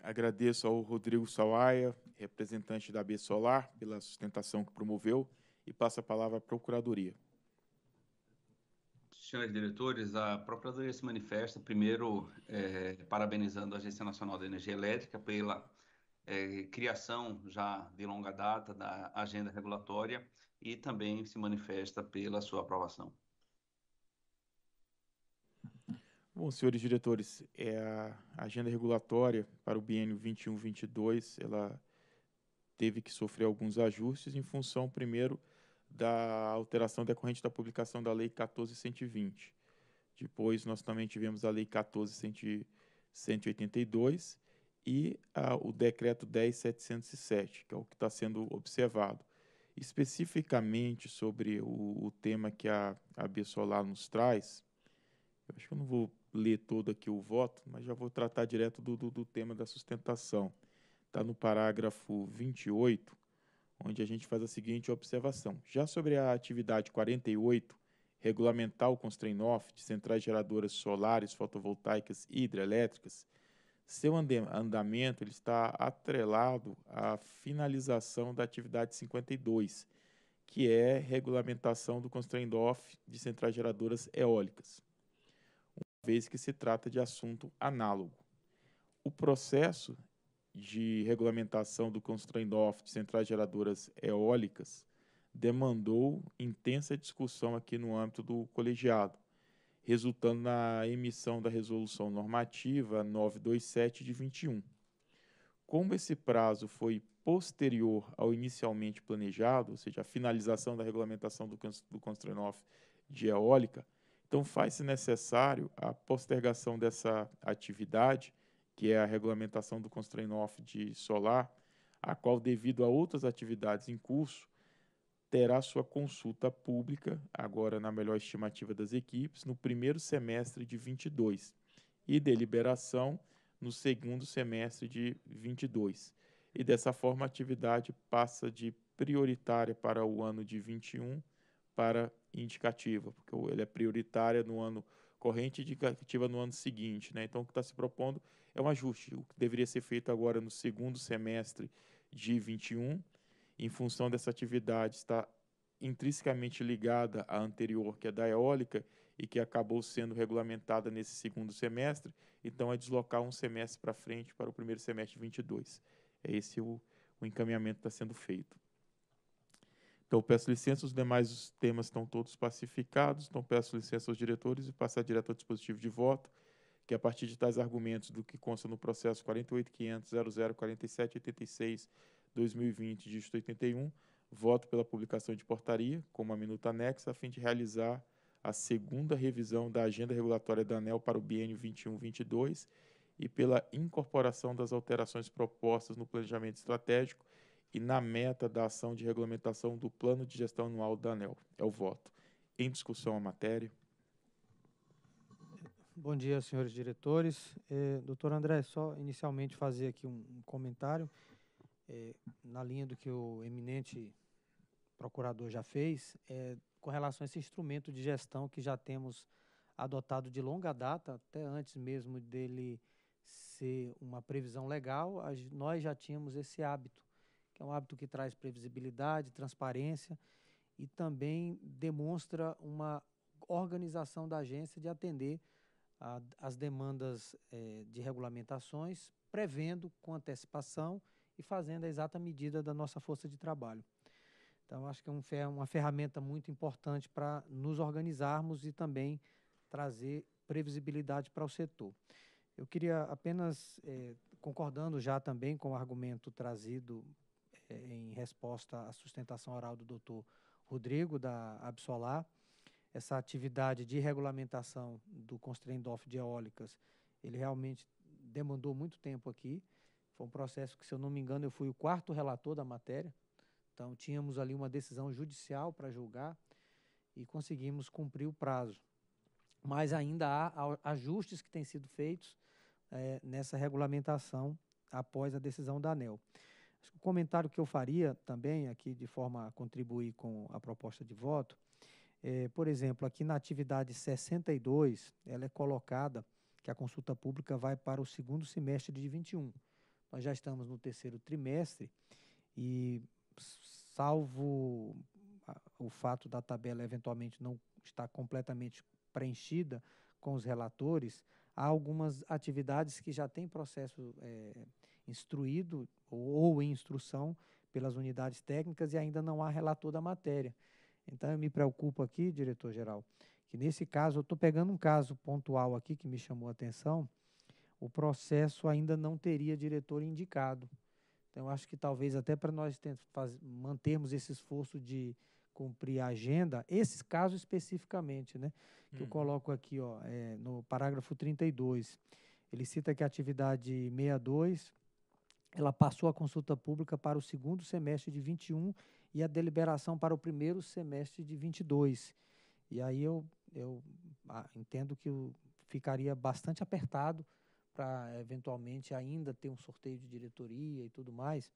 Agradeço ao Rodrigo Sawaia, representante da A B Solar, pela sustentação que promoveu, e passo a palavra à Procuradoria. Senhores diretores, a Procuradoria se manifesta, primeiro, é, parabenizando a Agência Nacional da Energia Elétrica pela é, criação já de longa data da agenda regulatória e também se manifesta pela sua aprovação. Bom, senhores diretores, é a agenda regulatória para o biênio vinte e um vinte e dois, ela teve que sofrer alguns ajustes em função, primeiro, da alteração decorrente da publicação da Lei quatorze cento e vinte. Depois, nós também tivemos a Lei quatorze cento e oitenta e dois e a, o Decreto dez mil setecentos e sete, que é o que está sendo observado. Especificamente sobre o, o tema que a, a A B Solar nos traz, eu acho que eu não vou ler todo aqui o voto, mas já vou tratar direto do, do, do tema da sustentação. está no parágrafo vinte e oito, onde a gente faz a seguinte observação. Já sobre a atividade quarenta e oito, regulamentar o constraint off de centrais geradoras solares, fotovoltaicas e hidrelétricas, seu andamento ele está atrelado à finalização da atividade cinquenta e dois, que é regulamentação do constraint off de centrais geradoras eólicas, uma vez que se trata de assunto análogo. O processo de regulamentação do constraint off de centrais geradoras eólicas demandou intensa discussão aqui no âmbito do colegiado, resultando na emissão da Resolução Normativa novecentos e vinte e sete de vinte e um. Como esse prazo foi posterior ao inicialmente planejado, ou seja, a finalização da regulamentação do, do constraint off de eólica, então faz-se necessário a postergação dessa atividade, que é a regulamentação do constraint off de solar, a qual, devido a outras atividades em curso, terá sua consulta pública, agora na melhor estimativa das equipes, no primeiro semestre de vinte e dois e deliberação no segundo semestre de vinte e dois. E dessa forma a atividade passa de prioritária para o ano de vinte e um para indicativa, porque ela é prioritária no ano corrente e indicativa no ano seguinte, né? Então o que está se propondo é um ajuste, o que deveria ser feito agora no segundo semestre de vinte e um, em função dessa atividade está intrinsecamente ligada à anterior, que é da eólica, e que acabou sendo regulamentada nesse segundo semestre, então é deslocar um semestre para frente para o primeiro semestre de vinte e dois. É esse o, o encaminhamento que está sendo feito. Então, peço licença, os demais temas estão todos pacificados, então peço licença aos diretores e passar direto ao dispositivo de voto, que a partir de tais argumentos do que consta no processo quarenta e oito ponto quinhentos ponto zero zero quatro sete oito seis ponto dois mil e vinte, dígito oitenta e um, voto pela publicação de portaria, como a minuta anexa, a fim de realizar a segunda revisão da agenda regulatória da ANEEL para o biênio vinte e um vinte e dois e pela incorporação das alterações propostas no planejamento estratégico e na meta da ação de regulamentação do plano de gestão anual da ANEEL. É o voto. Em discussão a matéria. Bom dia, senhores diretores. Eh, doutor André, só inicialmente fazer aqui um, um comentário. É, na linha do que o eminente procurador já fez, é, com relação a esse instrumento de gestão que já temos adotado de longa data, até antes mesmo dele ser uma previsão legal, a, nós já tínhamos esse hábito, que é um hábito que traz previsibilidade, transparência e também demonstra uma organização da agência de atender a, as demandas é, de regulamentações, prevendo com antecipação e fazendo a exata medida da nossa força de trabalho. Então, acho que é um fer uma ferramenta muito importante para nos organizarmos e também trazer previsibilidade para o setor. Eu queria apenas, eh, concordando já também com o argumento trazido eh, em resposta à sustentação oral do doutor Rodrigo, da Absolar, essa atividade de regulamentação do constraint off de eólicas, ele realmente demandou muito tempo aqui. Foi um processo que, se eu não me engano, eu fui o quarto relator da matéria. Então, tínhamos ali uma decisão judicial para julgar e conseguimos cumprir o prazo. Mas ainda há ajustes que têm sido feitos é, nessa regulamentação após a decisão da ANEEL. O comentário que eu faria também aqui, de forma a contribuir com a proposta de voto, é, por exemplo, aqui na atividade sessenta e dois, ela é colocada que a consulta pública vai para o segundo semestre de vinte e um. Nós já estamos no terceiro trimestre e, salvo o fato da tabela eventualmente não estar completamente preenchida com os relatores, há algumas atividades que já têm processo é, instruído ou em instrução pelas unidades técnicas e ainda não há relator da matéria. Então, eu me preocupo aqui, diretor-geral, que nesse caso, eu estou pegando um caso pontual aqui que me chamou a atenção, o processo ainda não teria diretor indicado. Então, eu acho que talvez até para nós faz, mantermos esse esforço de cumprir a agenda, esses casos especificamente, né, que hum. eu coloco aqui ó, é, no parágrafo trinta e dois, ele cita que a atividade sessenta e dois, ela passou a consulta pública para o segundo semestre de vinte e um e a deliberação para o primeiro semestre de vinte e dois. E aí eu, eu ah, entendo que eu ficaria bastante apertado para eventualmente ainda ter um sorteio de diretoria e tudo mais.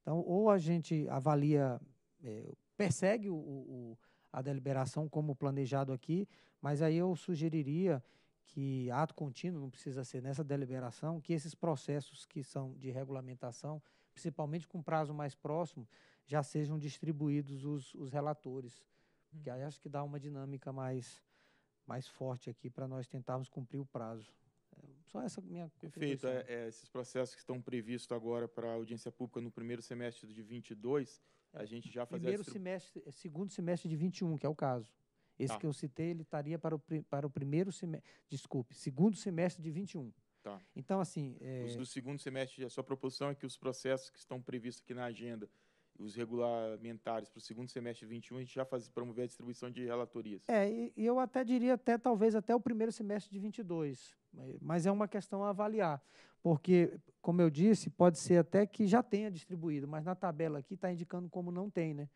Então, ou a gente avalia, é, persegue o, o, a deliberação como planejado aqui, mas aí eu sugeriria que ato contínuo, não precisa ser nessa deliberação, que esses processos que são de regulamentação, principalmente com prazo mais próximo, já sejam distribuídos os, os relatores, hum. que aí acho que dá uma dinâmica mais, mais forte aqui para nós tentarmos cumprir o prazo. Só essa minha contribuição. Perfeito. É, é, esses processos que estão previstos agora para a audiência pública no primeiro semestre de vinte e dois, é, a gente já fazia... Primeiro semestre, segundo semestre de vinte e um, que é o caso. Esse tá. que eu citei, ele estaria para o, para o primeiro semestre, desculpe, segundo semestre de vinte e um. Tá. Então, assim... É... Os do segundo semestre, a sua proposição é que os processos que estão previstos aqui na agenda, os regulamentares para o segundo semestre de vinte e um, a gente já faz promover a distribuição de relatorias. É, e, e eu até diria, até talvez até o primeiro semestre de vinte e dois, mas é uma questão a avaliar, porque, como eu disse, pode ser até que já tenha distribuído, mas na tabela aqui está indicando como não tem, né?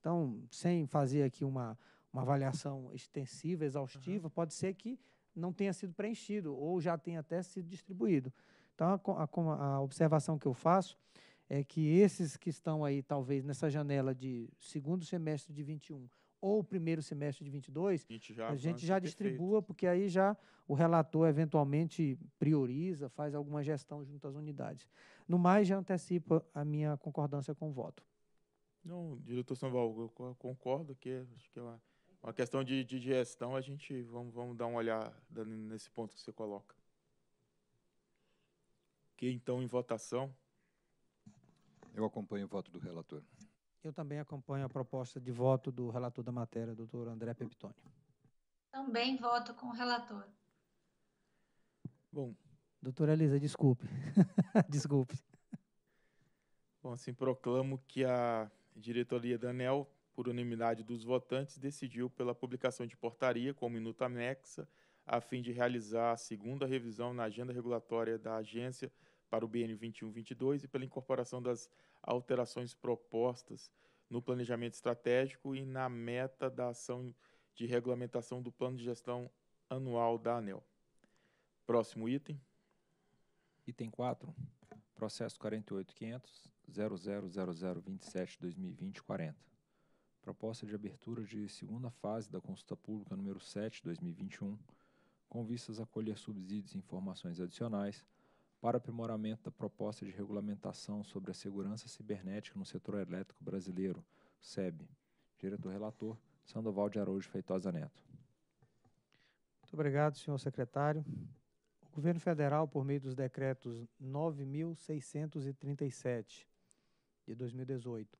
Então, sem fazer aqui uma, uma avaliação extensiva, exaustiva, uhum. pode ser que não tenha sido preenchido ou já tenha até sido distribuído. Então, a, a, a observação que eu faço é que esses que estão aí, talvez, nessa janela de segundo semestre de vinte e um ou primeiro semestre de vinte e dois, a gente já, a gente já distribua, perfeito. Porque aí já o relator eventualmente prioriza, faz alguma gestão junto às unidades. No mais, já antecipa a minha concordância com o voto. Não, diretor Sandoval, eu concordo que acho que é uma, uma questão de, de gestão, a gente vamos, vamos dar uma olhada nesse ponto que você coloca. Que então, em votação... Eu acompanho o voto do relator. Eu também acompanho a proposta de voto do relator da matéria, doutor André Pepitone. Também voto com o relator. Bom. Doutora Elisa, desculpe. desculpe. Bom, assim, proclamo que a diretoria da ANEEL, por unanimidade dos votantes, decidiu pela publicação de portaria com minuta anexa, a fim de realizar a segunda revisão na agenda regulatória da agência para o biênio vinte e um vinte e dois e pela incorporação das alterações propostas no planejamento estratégico e na meta da ação de regulamentação do plano de gestão anual da ANEEL. Próximo item. Item quatro, processo quarenta e oito ponto quinhentos ponto zero zero zero zero vinte e sete barra dois mil e vinte barra quarenta. Proposta de abertura de segunda fase da consulta pública número sete barra dois mil e vinte e um, com vistas a colher subsídios e informações adicionais para aprimoramento da proposta de regulamentação sobre a segurança cibernética no setor elétrico brasileiro, S E B. Diretor-relator, Sandoval de Araújo Feitosa Neto. Muito obrigado, senhor secretário. O governo federal, por meio dos decretos nove mil seiscentos e trinta e sete, de dois mil e dezoito,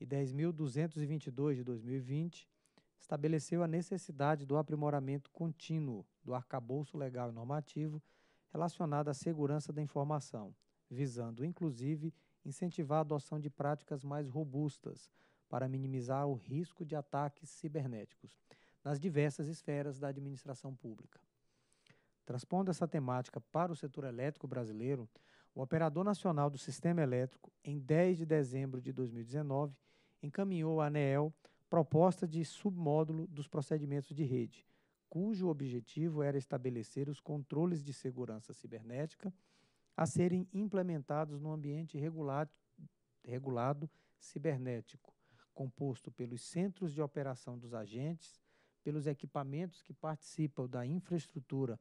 e dez mil duzentos e vinte e dois, de dois mil e vinte, estabeleceu a necessidade do aprimoramento contínuo do arcabouço legal e normativo relacionada à segurança da informação, visando, inclusive, incentivar a adoção de práticas mais robustas para minimizar o risco de ataques cibernéticos nas diversas esferas da administração pública. Transpondo essa temática para o setor elétrico brasileiro, o Operador Nacional do Sistema Elétrico, em dez de dezembro de dois mil e dezenove, encaminhou à ANEEL proposta de submódulo dos procedimentos de rede, cujo objetivo era estabelecer os controles de segurança cibernética a serem implementados no ambiente regulado, regulado cibernético, composto pelos centros de operação dos agentes, pelos equipamentos que participam da infraestrutura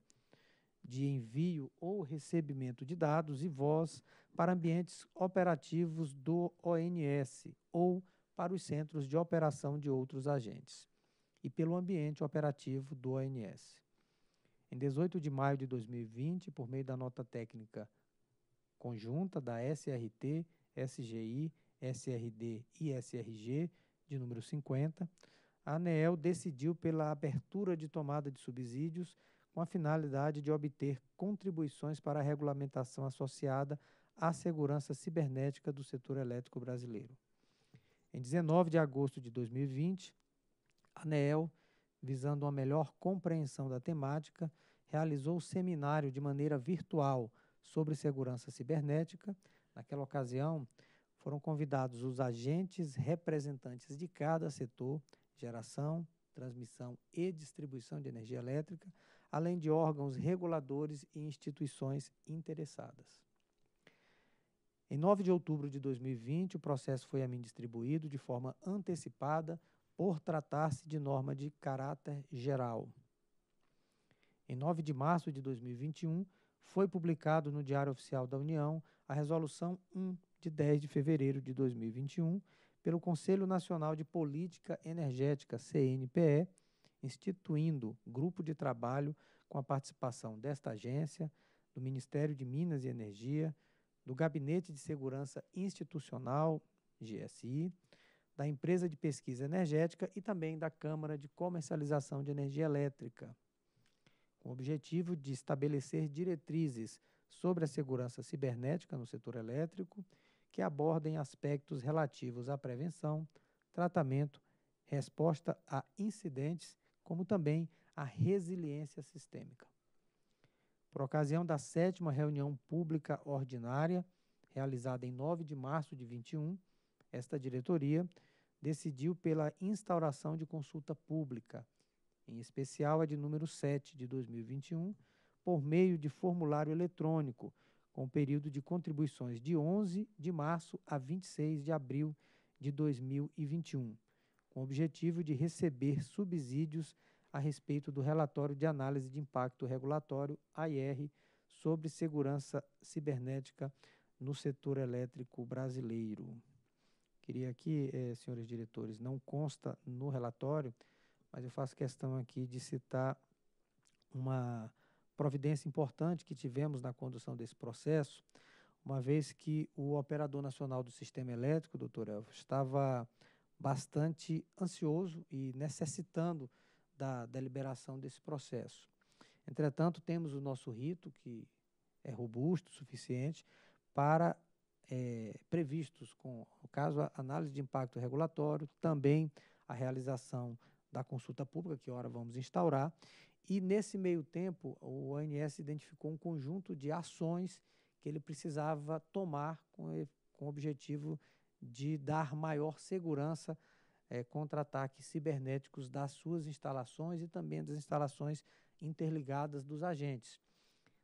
de envio ou recebimento de dados e voz para ambientes operativos do O N S ou para os centros de operação de outros agentes, e pelo ambiente operativo do O N S. Em dezoito de maio de dois mil e vinte, por meio da nota técnica conjunta da S R T, S G I, S R D e S R G, de número cinquenta, a ANEEL decidiu pela abertura de tomada de subsídios com a finalidade de obter contribuições para a regulamentação associada à segurança cibernética do setor elétrico brasileiro. Em dezenove de agosto de dois mil e vinte, a ANEEL, visando uma melhor compreensão da temática, realizou o seminário de maneira virtual sobre segurança cibernética. Naquela ocasião, foram convidados os agentes representantes de cada setor, geração, transmissão e distribuição de energia elétrica, além de órgãos reguladores e instituições interessadas. Em nove de outubro de dois mil e vinte, o processo foi a mim distribuído de forma antecipada por tratar-se de norma de caráter geral. Em nove de março de dois mil e vinte e um, foi publicado no Diário Oficial da União a Resolução um de dez de fevereiro de dois mil e vinte e um, pelo Conselho Nacional de Política Energética, C N P E, instituindo grupo de trabalho com a participação desta agência, do Ministério de Minas e Energia, do Gabinete de Segurança Institucional, G S I, da Empresa de Pesquisa Energética e também da Câmara de Comercialização de Energia Elétrica, com o objetivo de estabelecer diretrizes sobre a segurança cibernética no setor elétrico que abordem aspectos relativos à prevenção, tratamento, resposta a incidentes, como também à resiliência sistêmica. Por ocasião da sétima reunião pública ordinária, realizada em nove de março de vinte e um, esta diretoria decidiu pela instauração de consulta pública, em especial a de número sete de dois mil e vinte e um, por meio de formulário eletrônico, com período de contribuições de onze de março a vinte e seis de abril de dois mil e vinte e um, com o objetivo de receber subsídios a respeito do relatório de análise de impacto regulatório, A I R, sobre segurança cibernética no setor elétrico brasileiro. Queria aqui, eh, senhores diretores, não consta no relatório, mas eu faço questão aqui de citar uma providência importante que tivemos na condução desse processo, uma vez que o Operador Nacional do Sistema Elétrico, doutor Hélvio, estava bastante ansioso e necessitando da deliberação desse processo. Entretanto, temos o nosso rito, que é robusto o suficiente, para é, previstos com, no caso, a análise de impacto regulatório, também a realização da consulta pública, que ora vamos instaurar, e nesse meio tempo o A N S identificou um conjunto de ações que ele precisava tomar com, com o objetivo de dar maior segurança É, contra ataques cibernéticos das suas instalações e também das instalações interligadas dos agentes.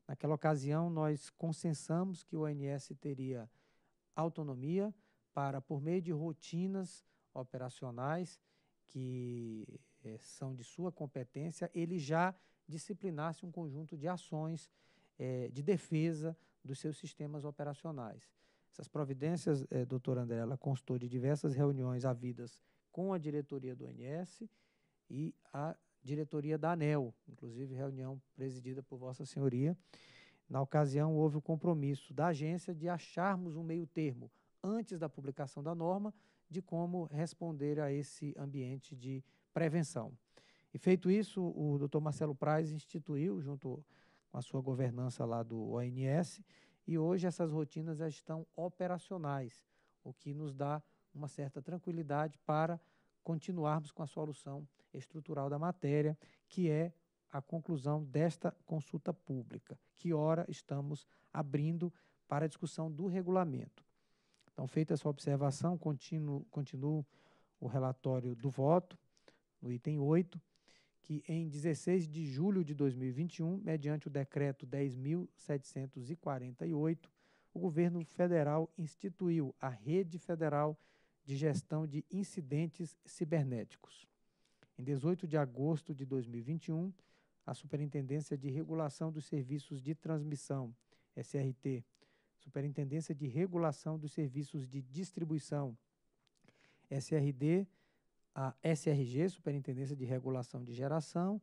Naquela ocasião, nós consensamos que o A N S teria autonomia para, por meio de rotinas operacionais que é, são de sua competência, ele já disciplinasse um conjunto de ações é, de defesa dos seus sistemas operacionais. Essas providências, é, doutora Andrela, constou de diversas reuniões havidas com a diretoria do A N S e a diretoria da ANEEL, inclusive reunião presidida por Vossa Senhoria. Na ocasião, houve o compromisso da agência de acharmos um meio termo, antes da publicação da norma, de como responder a esse ambiente de prevenção. E feito isso, o doutor Marcelo Praz instituiu, junto com a sua governança lá do A N S, e hoje essas rotinas já estão operacionais, o que nos dá uma certa tranquilidade para continuarmos com a solução estrutural da matéria, que é a conclusão desta consulta pública, que ora estamos abrindo para a discussão do regulamento. Então, feita essa observação, continuo, continuo o relatório do voto, no item oito, que em dezesseis de julho de dois mil e vinte e um, mediante o Decreto dez mil setecentos e quarenta e oito, o Governo Federal instituiu a Rede Federal de Gestão de Incidentes Cibernéticos. Em dezoito de agosto de dois mil e vinte e um, a Superintendência de Regulação dos Serviços de Transmissão, S R T, Superintendência de Regulação dos Serviços de Distribuição, S R D, a S R G, Superintendência de Regulação de Geração,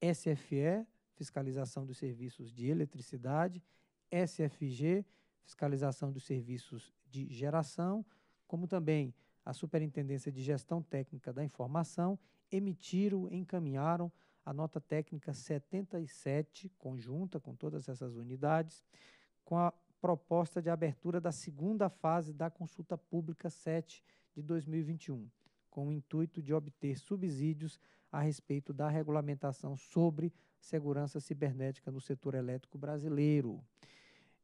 S F E, Fiscalização dos Serviços de Eletricidade, S F G, Fiscalização dos Serviços de Geração, como também a Superintendência de Gestão Técnica da Informação, emitiram, encaminharam a nota técnica setenta e sete, conjunta com todas essas unidades, com a proposta de abertura da segunda fase da consulta pública sete de dois mil e vinte e um, com o intuito de obter subsídios a respeito da regulamentação sobre segurança cibernética no setor elétrico brasileiro.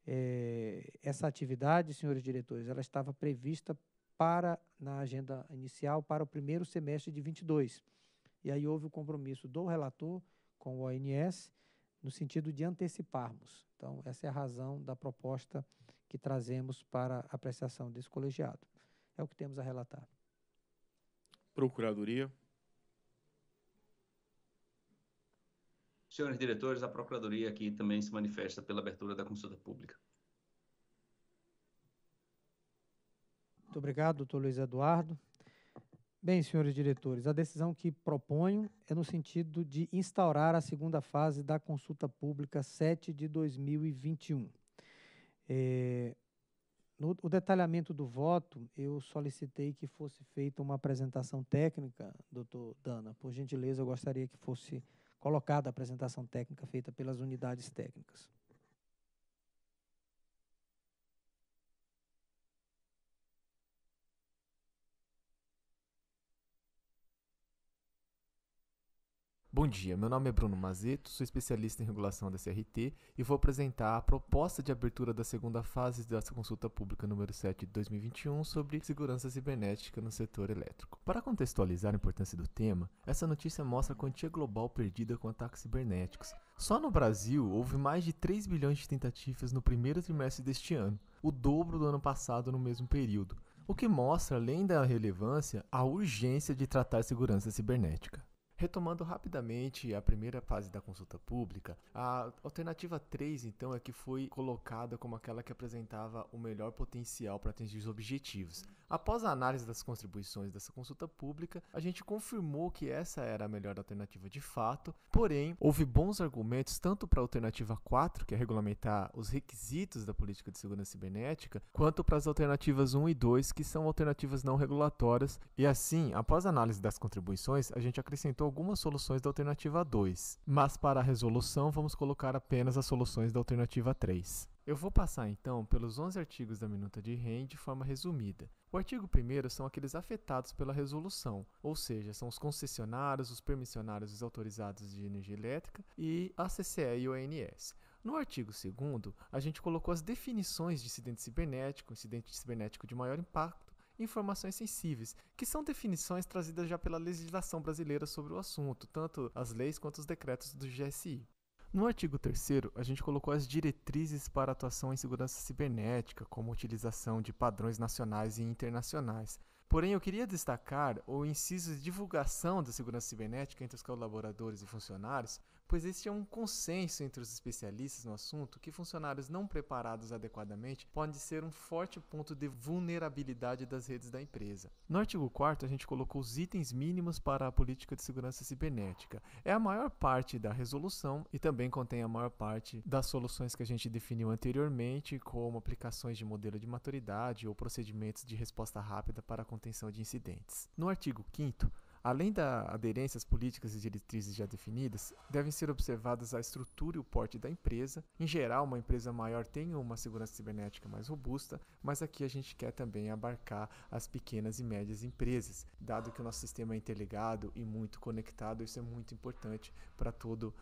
É, essa atividade, senhores diretores, ela estava prevista para, na agenda inicial, para o primeiro semestre de vinte e dois. E aí houve o compromisso do relator com o A N S no sentido de anteciparmos. Então, essa é a razão da proposta que trazemos para a apreciação desse colegiado. É o que temos a relatar. Procuradoria. Senhores diretores, a Procuradoria aqui também se manifesta pela abertura da consulta pública. Muito obrigado, doutor Luiz Eduardo. Bem, senhores diretores, a decisão que proponho é no sentido de instaurar a segunda fase da consulta pública sete de dois mil e vinte e um. É, no o detalhamento do voto, eu solicitei que fosse feita uma apresentação técnica, doutor Dana. Por gentileza, eu gostaria que fosse colocada a apresentação técnica feita pelas unidades técnicas. Bom dia, meu nome é Bruno Mazeto, sou especialista em regulação da S R T e vou apresentar a proposta de abertura da segunda fase da consulta pública número sete de dois mil e vinte e um sobre segurança cibernética no setor elétrico. Para contextualizar a importância do tema, essa notícia mostra a quantia global perdida com ataques cibernéticos. Só no Brasil, houve mais de três bilhões de tentativas no primeiro trimestre deste ano, o dobro do ano passado no mesmo período, o que mostra, além da relevância, a urgência de tratar segurança cibernética. Retomando rapidamente a primeira fase da consulta pública, a alternativa três, então, é que foi colocada como aquela que apresentava o melhor potencial para atingir os objetivos. Após a análise das contribuições dessa consulta pública, a gente confirmou que essa era a melhor alternativa de fato, porém, houve bons argumentos tanto para a alternativa quatro, que é regulamentar os requisitos da política de segurança cibernética, quanto para as alternativas um e dois, que são alternativas não regulatórias, e assim, após a análise das contribuições, a gente acrescentou algumas soluções da alternativa dois, mas para a resolução vamos colocar apenas as soluções da alternativa três. Eu vou passar então pelos onze artigos da minuta de R E M de forma resumida. O artigo primeiro são aqueles afetados pela resolução, ou seja, são os concessionários, os permissionários e os autorizados de energia elétrica e a C C E e o A N E S. No artigo segundo, a gente colocou as definições de incidente cibernético, incidente cibernético de maior impacto, informações sensíveis, que são definições trazidas já pela legislação brasileira sobre o assunto, tanto as leis quanto os decretos do G S I. No artigo terceiro, a gente colocou as diretrizes para atuação em segurança cibernética, como utilização de padrões nacionais e internacionais. Porém, eu queria destacar o inciso de divulgação da segurança cibernética entre os colaboradores e funcionários, pois existe um consenso entre os especialistas no assunto que funcionários não preparados adequadamente podem ser um forte ponto de vulnerabilidade das redes da empresa. No artigo quarto, a gente colocou os itens mínimos para a política de segurança cibernética. É a maior parte da resolução e também contém a maior parte das soluções que a gente definiu anteriormente, como aplicações de modelo de maturidade ou procedimentos de resposta rápida para a contenção de incidentes. No artigo quinto, além da aderência às políticas e diretrizes já definidas, devem ser observadas a estrutura e o porte da empresa. Em geral, uma empresa maior tem uma segurança cibernética mais robusta, mas aqui a gente quer também abarcar as pequenas e médias empresas. Dado que o nosso sistema é interligado e muito conectado, isso é muito importante para toda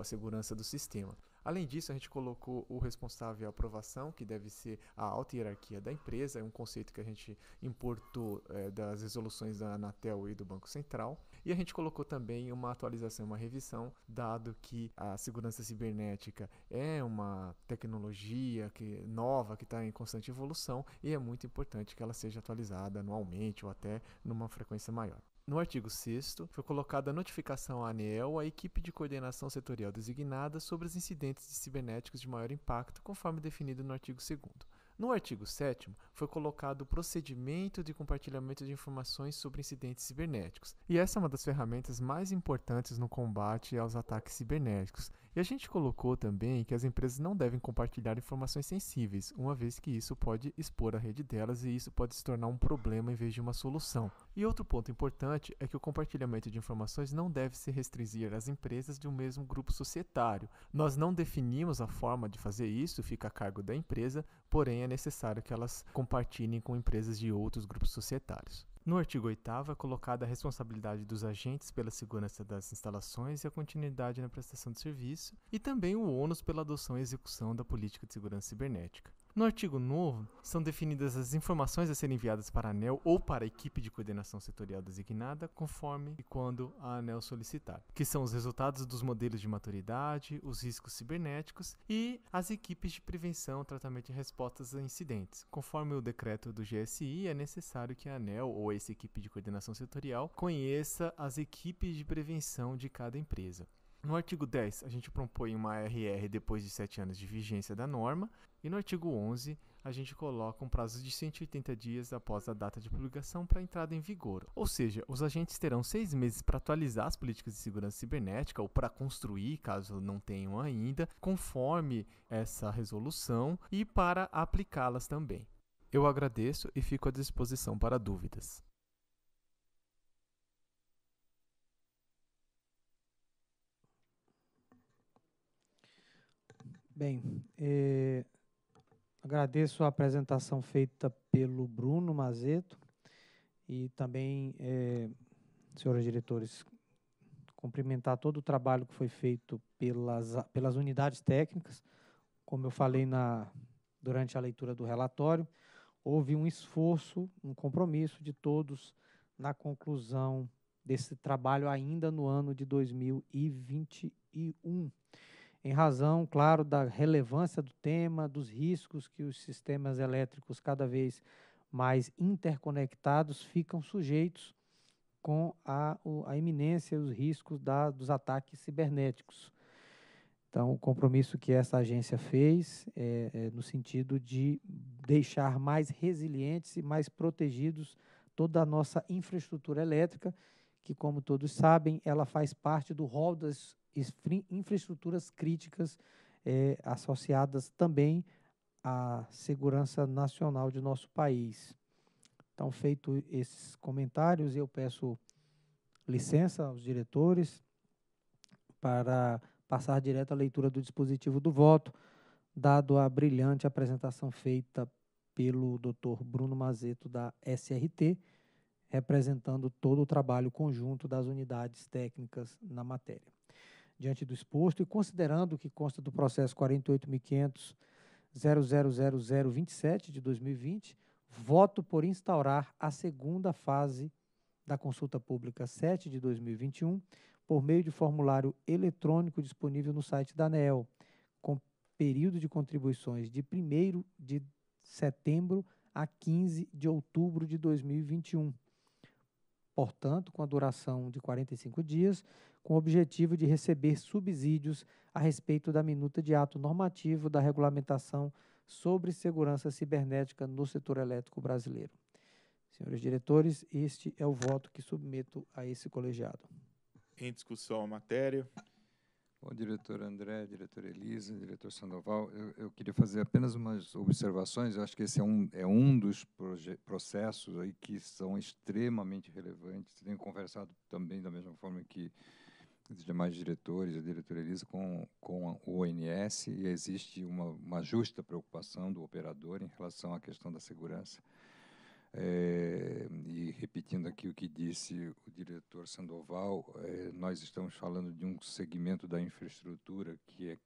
a segurança do sistema. Além disso, a gente colocou o responsável à aprovação, que deve ser a alta hierarquia da empresa, é um conceito que a gente importou é, das resoluções da Anatel e do Banco Central. E a gente colocou também uma atualização, uma revisão, dado que a segurança cibernética é uma tecnologia que, nova, que está em constante evolução, e é muito importante que ela seja atualizada anualmente ou até numa frequência maior. No artigo sexto, foi colocada a notificação à ANEEL, à equipe de coordenação setorial designada, sobre os incidentes de cibernéticos de maior impacto, conforme definido no artigo segundo. No artigo sétimo, foi colocado o procedimento de compartilhamento de informações sobre incidentes cibernéticos, e essa é uma das ferramentas mais importantes no combate aos ataques cibernéticos. E a gente colocou também que as empresas não devem compartilhar informações sensíveis, uma vez que isso pode expor a rede delas e isso pode se tornar um problema em vez de uma solução. E outro ponto importante é que o compartilhamento de informações não deve se restringir às empresas de um mesmo grupo societário. Nós não definimos a forma de fazer isso, fica a cargo da empresa, porém é necessário que elas compartilhem com empresas de outros grupos societários. No artigo oitavo é colocada a responsabilidade dos agentes pela segurança das instalações e a continuidade na prestação de serviço, e também o ônus pela adoção e execução da política de segurança cibernética. No artigo novo, são definidas as informações a serem enviadas para a ANEEL ou para a equipe de coordenação setorial designada, conforme e quando a ANEEL solicitar, que são os resultados dos modelos de maturidade, os riscos cibernéticos e as equipes de prevenção, tratamento e respostas a incidentes. Conforme o decreto do G S I, é necessário que a ANEEL ou essa equipe de coordenação setorial conheça as equipes de prevenção de cada empresa. No artigo dez, a gente propõe uma R R depois de sete anos de vigência da norma. E no artigo onze, a gente coloca um prazo de cento e oitenta dias após a data de publicação para a entrada em vigor. Ou seja, os agentes terão seis meses para atualizar as políticas de segurança cibernética ou para construir, caso não tenham ainda, conforme essa resolução e para aplicá-las também. Eu agradeço e fico à disposição para dúvidas. Bem, eh, agradeço a apresentação feita pelo Bruno Mazeto e também, eh, senhores diretores, cumprimentar todo o trabalho que foi feito pelas, pelas unidades técnicas. Como eu falei na, durante a leitura do relatório, houve um esforço, um compromisso de todos na conclusão desse trabalho ainda no ano de dois mil e vinte e um. Em razão, claro, da relevância do tema, dos riscos que os sistemas elétricos cada vez mais interconectados ficam sujeitos com a, a iminência e os riscos da, dos ataques cibernéticos. Então, o compromisso que essa agência fez é, é no sentido de deixar mais resilientes e mais protegidos toda a nossa infraestrutura elétrica, que, como todos sabem, ela faz parte do rol das infraestruturas críticas eh, associadas também à segurança nacional de nosso país. Então, feito esses comentários, eu peço licença aos diretores para passar direto à leitura do dispositivo do voto, dado a brilhante apresentação feita pelo doutor Bruno Mazeto, da S R T, representando todo o trabalho conjunto das unidades técnicas na matéria. Diante do exposto e considerando o que consta do processo quarenta e oito mil quinhentos ponto zero zero zero zero vinte e sete de dois mil e vinte, voto por instaurar a segunda fase da consulta pública sete de dois mil e vinte e um por meio de formulário eletrônico disponível no site da ANEEL, com período de contribuições de primeiro de setembro a quinze de outubro de dois mil e vinte e um. Portanto, com a duração de quarenta e cinco dias, com o objetivo de receber subsídios a respeito da minuta de ato normativo da regulamentação sobre segurança cibernética no setor elétrico brasileiro. Senhores diretores, este é o voto que submeto a esse colegiado. Em discussão a matéria. Bom, diretor André, diretor Elisa, diretor Sandoval, eu, eu queria fazer apenas umas observações. Eu acho que esse é um, é um dos processos aí que são extremamente relevantes. Tenho conversado também, da mesma forma que os demais diretores, a diretora Elisa, com, com a O N S, e existe uma, uma justa preocupação do operador em relação à questão da segurança. É, e repetindo aqui o que disse o diretor Sandoval, é, nós estamos falando de um segmento da infraestrutura que é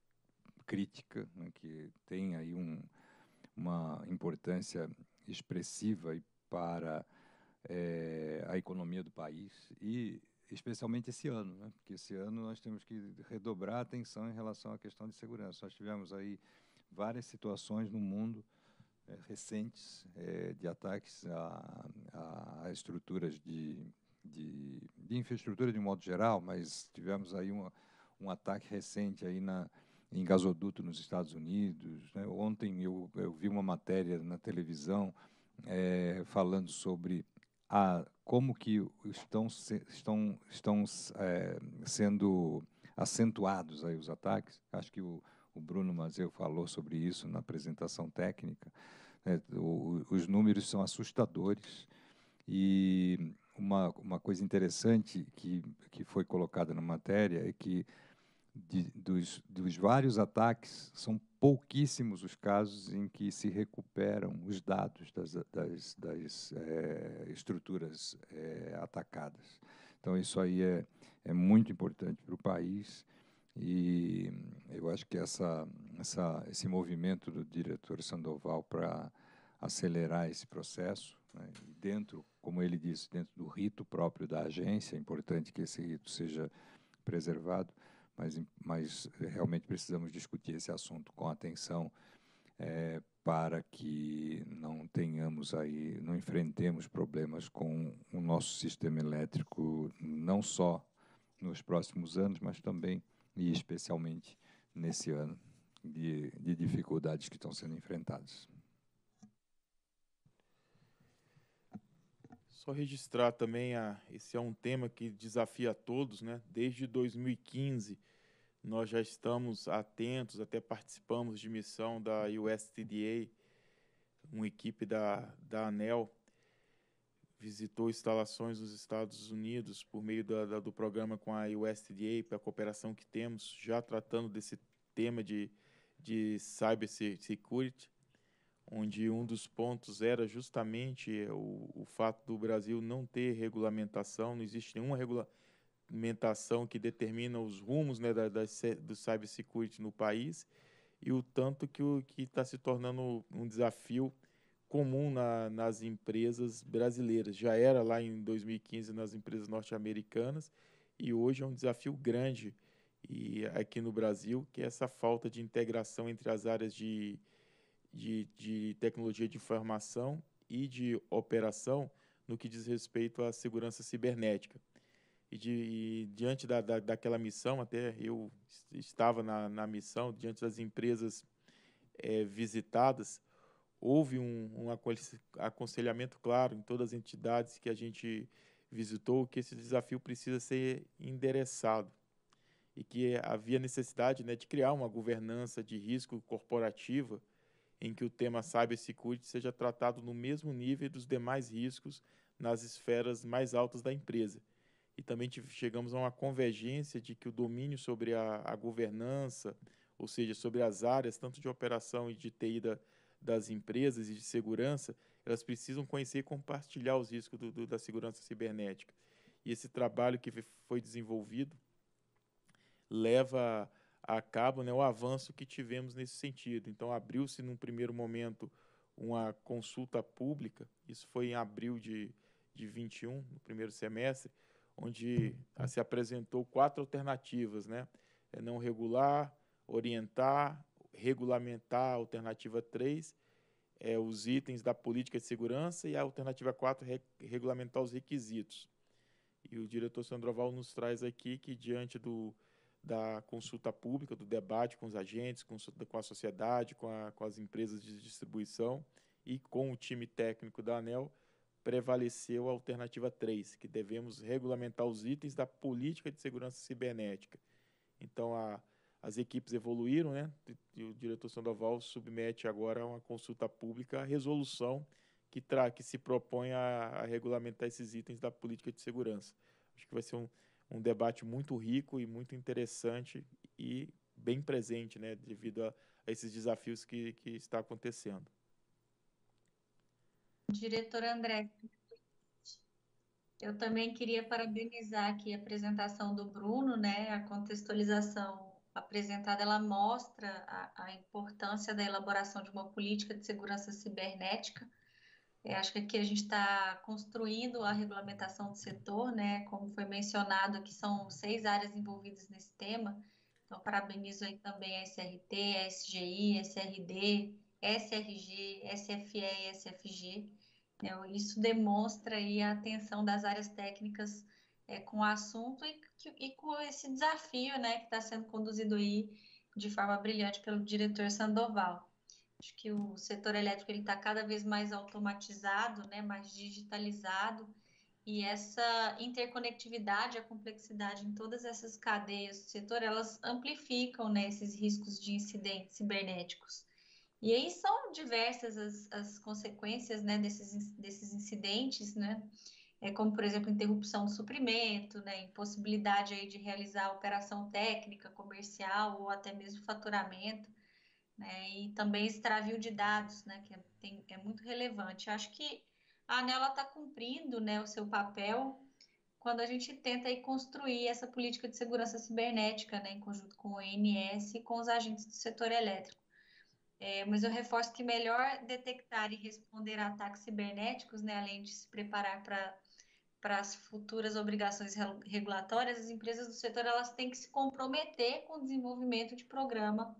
crítica, né, que tem aí um, uma importância expressiva para é, a economia do país, e especialmente esse ano, né, porque esse ano nós temos que redobrar a atenção em relação à questão de segurança. Nós tivemos aí várias situações no mundo recentes é, de ataques a, a estruturas de, de, de infraestrutura de um modo geral, mas tivemos aí uma, um ataque recente aí na, em gasoduto nos Estados Unidos, né? Ontem eu, eu vi uma matéria na televisão é, falando sobre a, como que estão, se, estão, estão é, sendo acentuados aí os ataques. Acho que o O Bruno Mazeto falou sobre isso na apresentação técnica. É, o, os números são assustadores. E uma, uma coisa interessante que, que foi colocada na matéria é que, de, dos, dos vários ataques, são pouquíssimos os casos em que se recuperam os dados das, das, das é, estruturas é, atacadas. Então, isso aí é, é muito importante para o país. E eu acho que essa, essa, esse movimento do diretor Sandoval para acelerar esse processo, né, dentro, como ele disse, dentro do rito próprio da agência, é importante que esse rito seja preservado, mas, mas realmente precisamos discutir esse assunto com atenção, é, para que não tenhamos aí, não enfrentemos problemas com o nosso sistema elétrico, não só nos próximos anos, mas também e especialmente nesse ano de, de dificuldades que estão sendo enfrentadas. Só registrar também, a, esse é um tema que desafia a todos, né? Desde dois mil e quinze, nós já estamos atentos, até participamos de missão da U S T D A, uma equipe da, da ANEEL, visitou instalações nos Estados Unidos por meio da, da, do programa com a U S D A, para a cooperação que temos, já tratando desse tema de, de cyber security, onde um dos pontos era justamente o, o fato do Brasil não ter regulamentação, não existe nenhuma regulamentação que determina os rumos, né, da, da, do cyber security no país, e o tanto que o, que está se tornando um desafio comum na, nas empresas brasileiras. Já era lá em dois mil e quinze nas empresas norte-americanas, e hoje é um desafio grande e aqui no Brasil, que é essa falta de integração entre as áreas de, de, de tecnologia de informação e de operação no que diz respeito à segurança cibernética. E, de, e diante da, da, daquela missão, até eu estava na, na missão, diante das empresas é, visitadas, houve um, um aconselhamento claro em todas as entidades que a gente visitou, que esse desafio precisa ser endereçado e que havia necessidade, né, de criar uma governança de risco corporativa em que o tema cybersecurity seja tratado no mesmo nível dos demais riscos nas esferas mais altas da empresa. E também chegamos a uma convergência de que o domínio sobre a, a governança, ou seja, sobre as áreas, tanto de operação e de T I da das empresas e de segurança, elas precisam conhecer e compartilhar os riscos do, do, da segurança cibernética. E esse trabalho que foi desenvolvido leva a cabo, né, o avanço que tivemos nesse sentido. Então, abriu-se, num primeiro momento, uma consulta pública, isso foi em abril de, de vinte e um, no primeiro semestre, onde se apresentou quatro alternativas, né? É não regular, orientar, regulamentar a alternativa três, é, os itens da política de segurança, e a alternativa quatro, re, regulamentar os requisitos. E o diretor Sandoval nos traz aqui que, diante do, da consulta pública, do debate com os agentes, com, com a sociedade, com, a, com as empresas de distribuição e com o time técnico da ANEEL, prevaleceu a alternativa três, que devemos regulamentar os itens da política de segurança cibernética. Então, a As equipes evoluíram, né? E o diretor Sandoval submete agora a uma consulta pública a resolução que, tra que se propõe a, a regulamentar esses itens da política de segurança. Acho que vai ser um, um debate muito rico e muito interessante e bem presente, né, devido a, a esses desafios que, que está acontecendo. Diretor André, eu também queria parabenizar aqui a apresentação do Bruno, né, a contextualização apresentada, ela mostra a, a importância da elaboração de uma política de segurança cibernética. É, acho que aqui a gente está construindo a regulamentação do setor, né? Como foi mencionado aqui, são seis áreas envolvidas nesse tema. Então, parabenizo aí também a S R T, a S G I, a S R D, S R G, S F E e S F G. Então, isso demonstra aí a atenção das áreas técnicas É, com o assunto e, e com esse desafio, né, que está sendo conduzido aí de forma brilhante pelo diretor Sandoval. Acho que o setor elétrico está cada vez mais automatizado, né, mais digitalizado, e essa interconectividade, a complexidade em todas essas cadeias do setor, elas amplificam, né, esses riscos de incidentes cibernéticos. E aí são diversas as, as consequências, né, desses, desses incidentes, né, É como, por exemplo, interrupção do suprimento, né, impossibilidade aí de realizar operação técnica, comercial ou até mesmo faturamento, né, e também extravio de dados, né, que é, tem, é muito relevante. Acho que a ANEEL está cumprindo, né, o seu papel quando a gente tenta aí construir essa política de segurança cibernética, né, em conjunto com o O N S e com os agentes do setor elétrico. É, mas eu reforço que melhor detectar e responder a ataques cibernéticos, né, além de se preparar para para as futuras obrigações regulatórias, as empresas do setor elas têm que se comprometer com o desenvolvimento de programa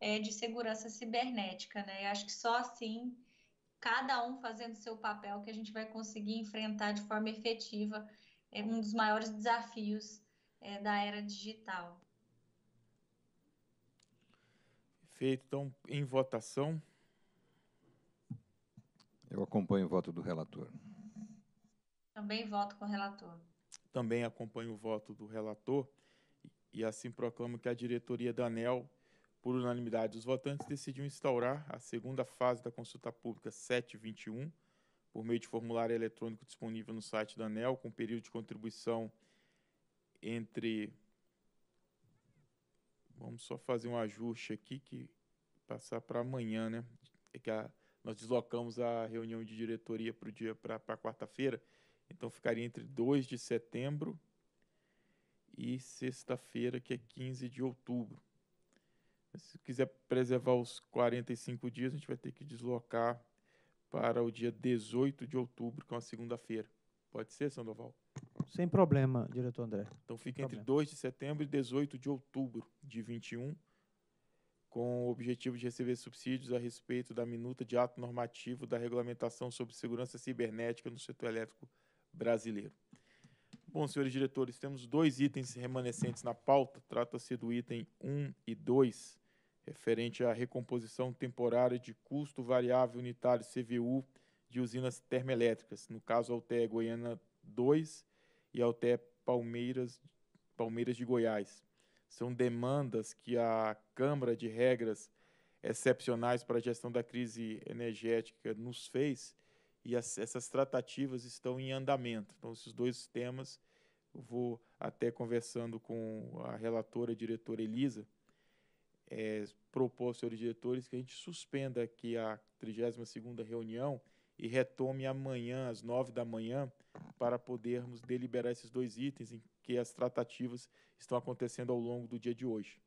é, de segurança cibernética, né? Eu acho que só assim, cada um fazendo seu papel, que a gente vai conseguir enfrentar de forma efetiva é, um dos maiores desafios é, da era digital. Perfeito. Então, em votação. Eu acompanho o voto do relator. Também voto com o relator. Também acompanho o voto do relator e assim proclamo que a diretoria da ANEEL, por unanimidade dos votantes, decidiu instaurar a segunda fase da consulta pública sete ponto vinte e um, por meio de formulário eletrônico disponível no site da ANEEL, com período de contribuição entre... Vamos só fazer um ajuste aqui, que passar para amanhã, né? É que a... nós deslocamos a reunião de diretoria para o dia para quarta-feira. Então, ficaria entre dois de setembro e sexta-feira, que é quinze de outubro. Se quiser preservar os quarenta e cinco dias, a gente vai ter que deslocar para o dia dezoito de outubro, que é uma segunda-feira. Pode ser, Sandoval? Sem problema, diretor André. Então, fica entre dois de setembro e dezoito de outubro de vinte e um, com o objetivo de receber subsídios a respeito da minuta de ato normativo da regulamentação sobre segurança cibernética no setor elétrico brasileiro. Bom, senhores diretores, temos dois itens remanescentes na pauta. Trata-se do item um e dois, referente à recomposição temporária de custo variável unitário C V U de usinas termoelétricas, no caso a U T E Goiânia dois e a U T E Palmeiras, Palmeiras de Goiás. São demandas que a Câmara de Regras Excepcionais para a Gestão da Crise Energética nos fez, e as, essas tratativas estão em andamento. Então, esses dois temas, eu vou até conversando com a relatora, a diretora Elisa, é, propor aos senhores diretores que a gente suspenda aqui a trigésima segunda reunião e retome amanhã, às nove da manhã, para podermos deliberar esses dois itens, em que as tratativas estão acontecendo ao longo do dia de hoje.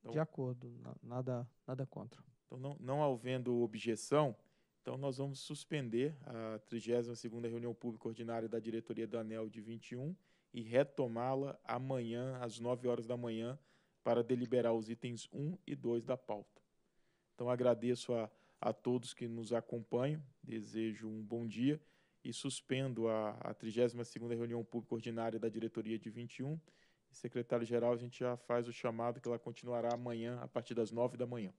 Então, de acordo, nada, nada contra. Então, não, não havendo objeção, então nós vamos suspender a trigésima segunda reunião pública ordinária da diretoria da ANEEL de vinte e um e retomá-la amanhã, às nove horas da manhã, para deliberar os itens um e dois da pauta. Então, agradeço a, a todos que nos acompanham, desejo um bom dia e suspendo a, a trigésima segunda reunião pública ordinária da diretoria de vinte e um. Secretário-geral, a gente já faz o chamado que ela continuará amanhã, a partir das nove da manhã.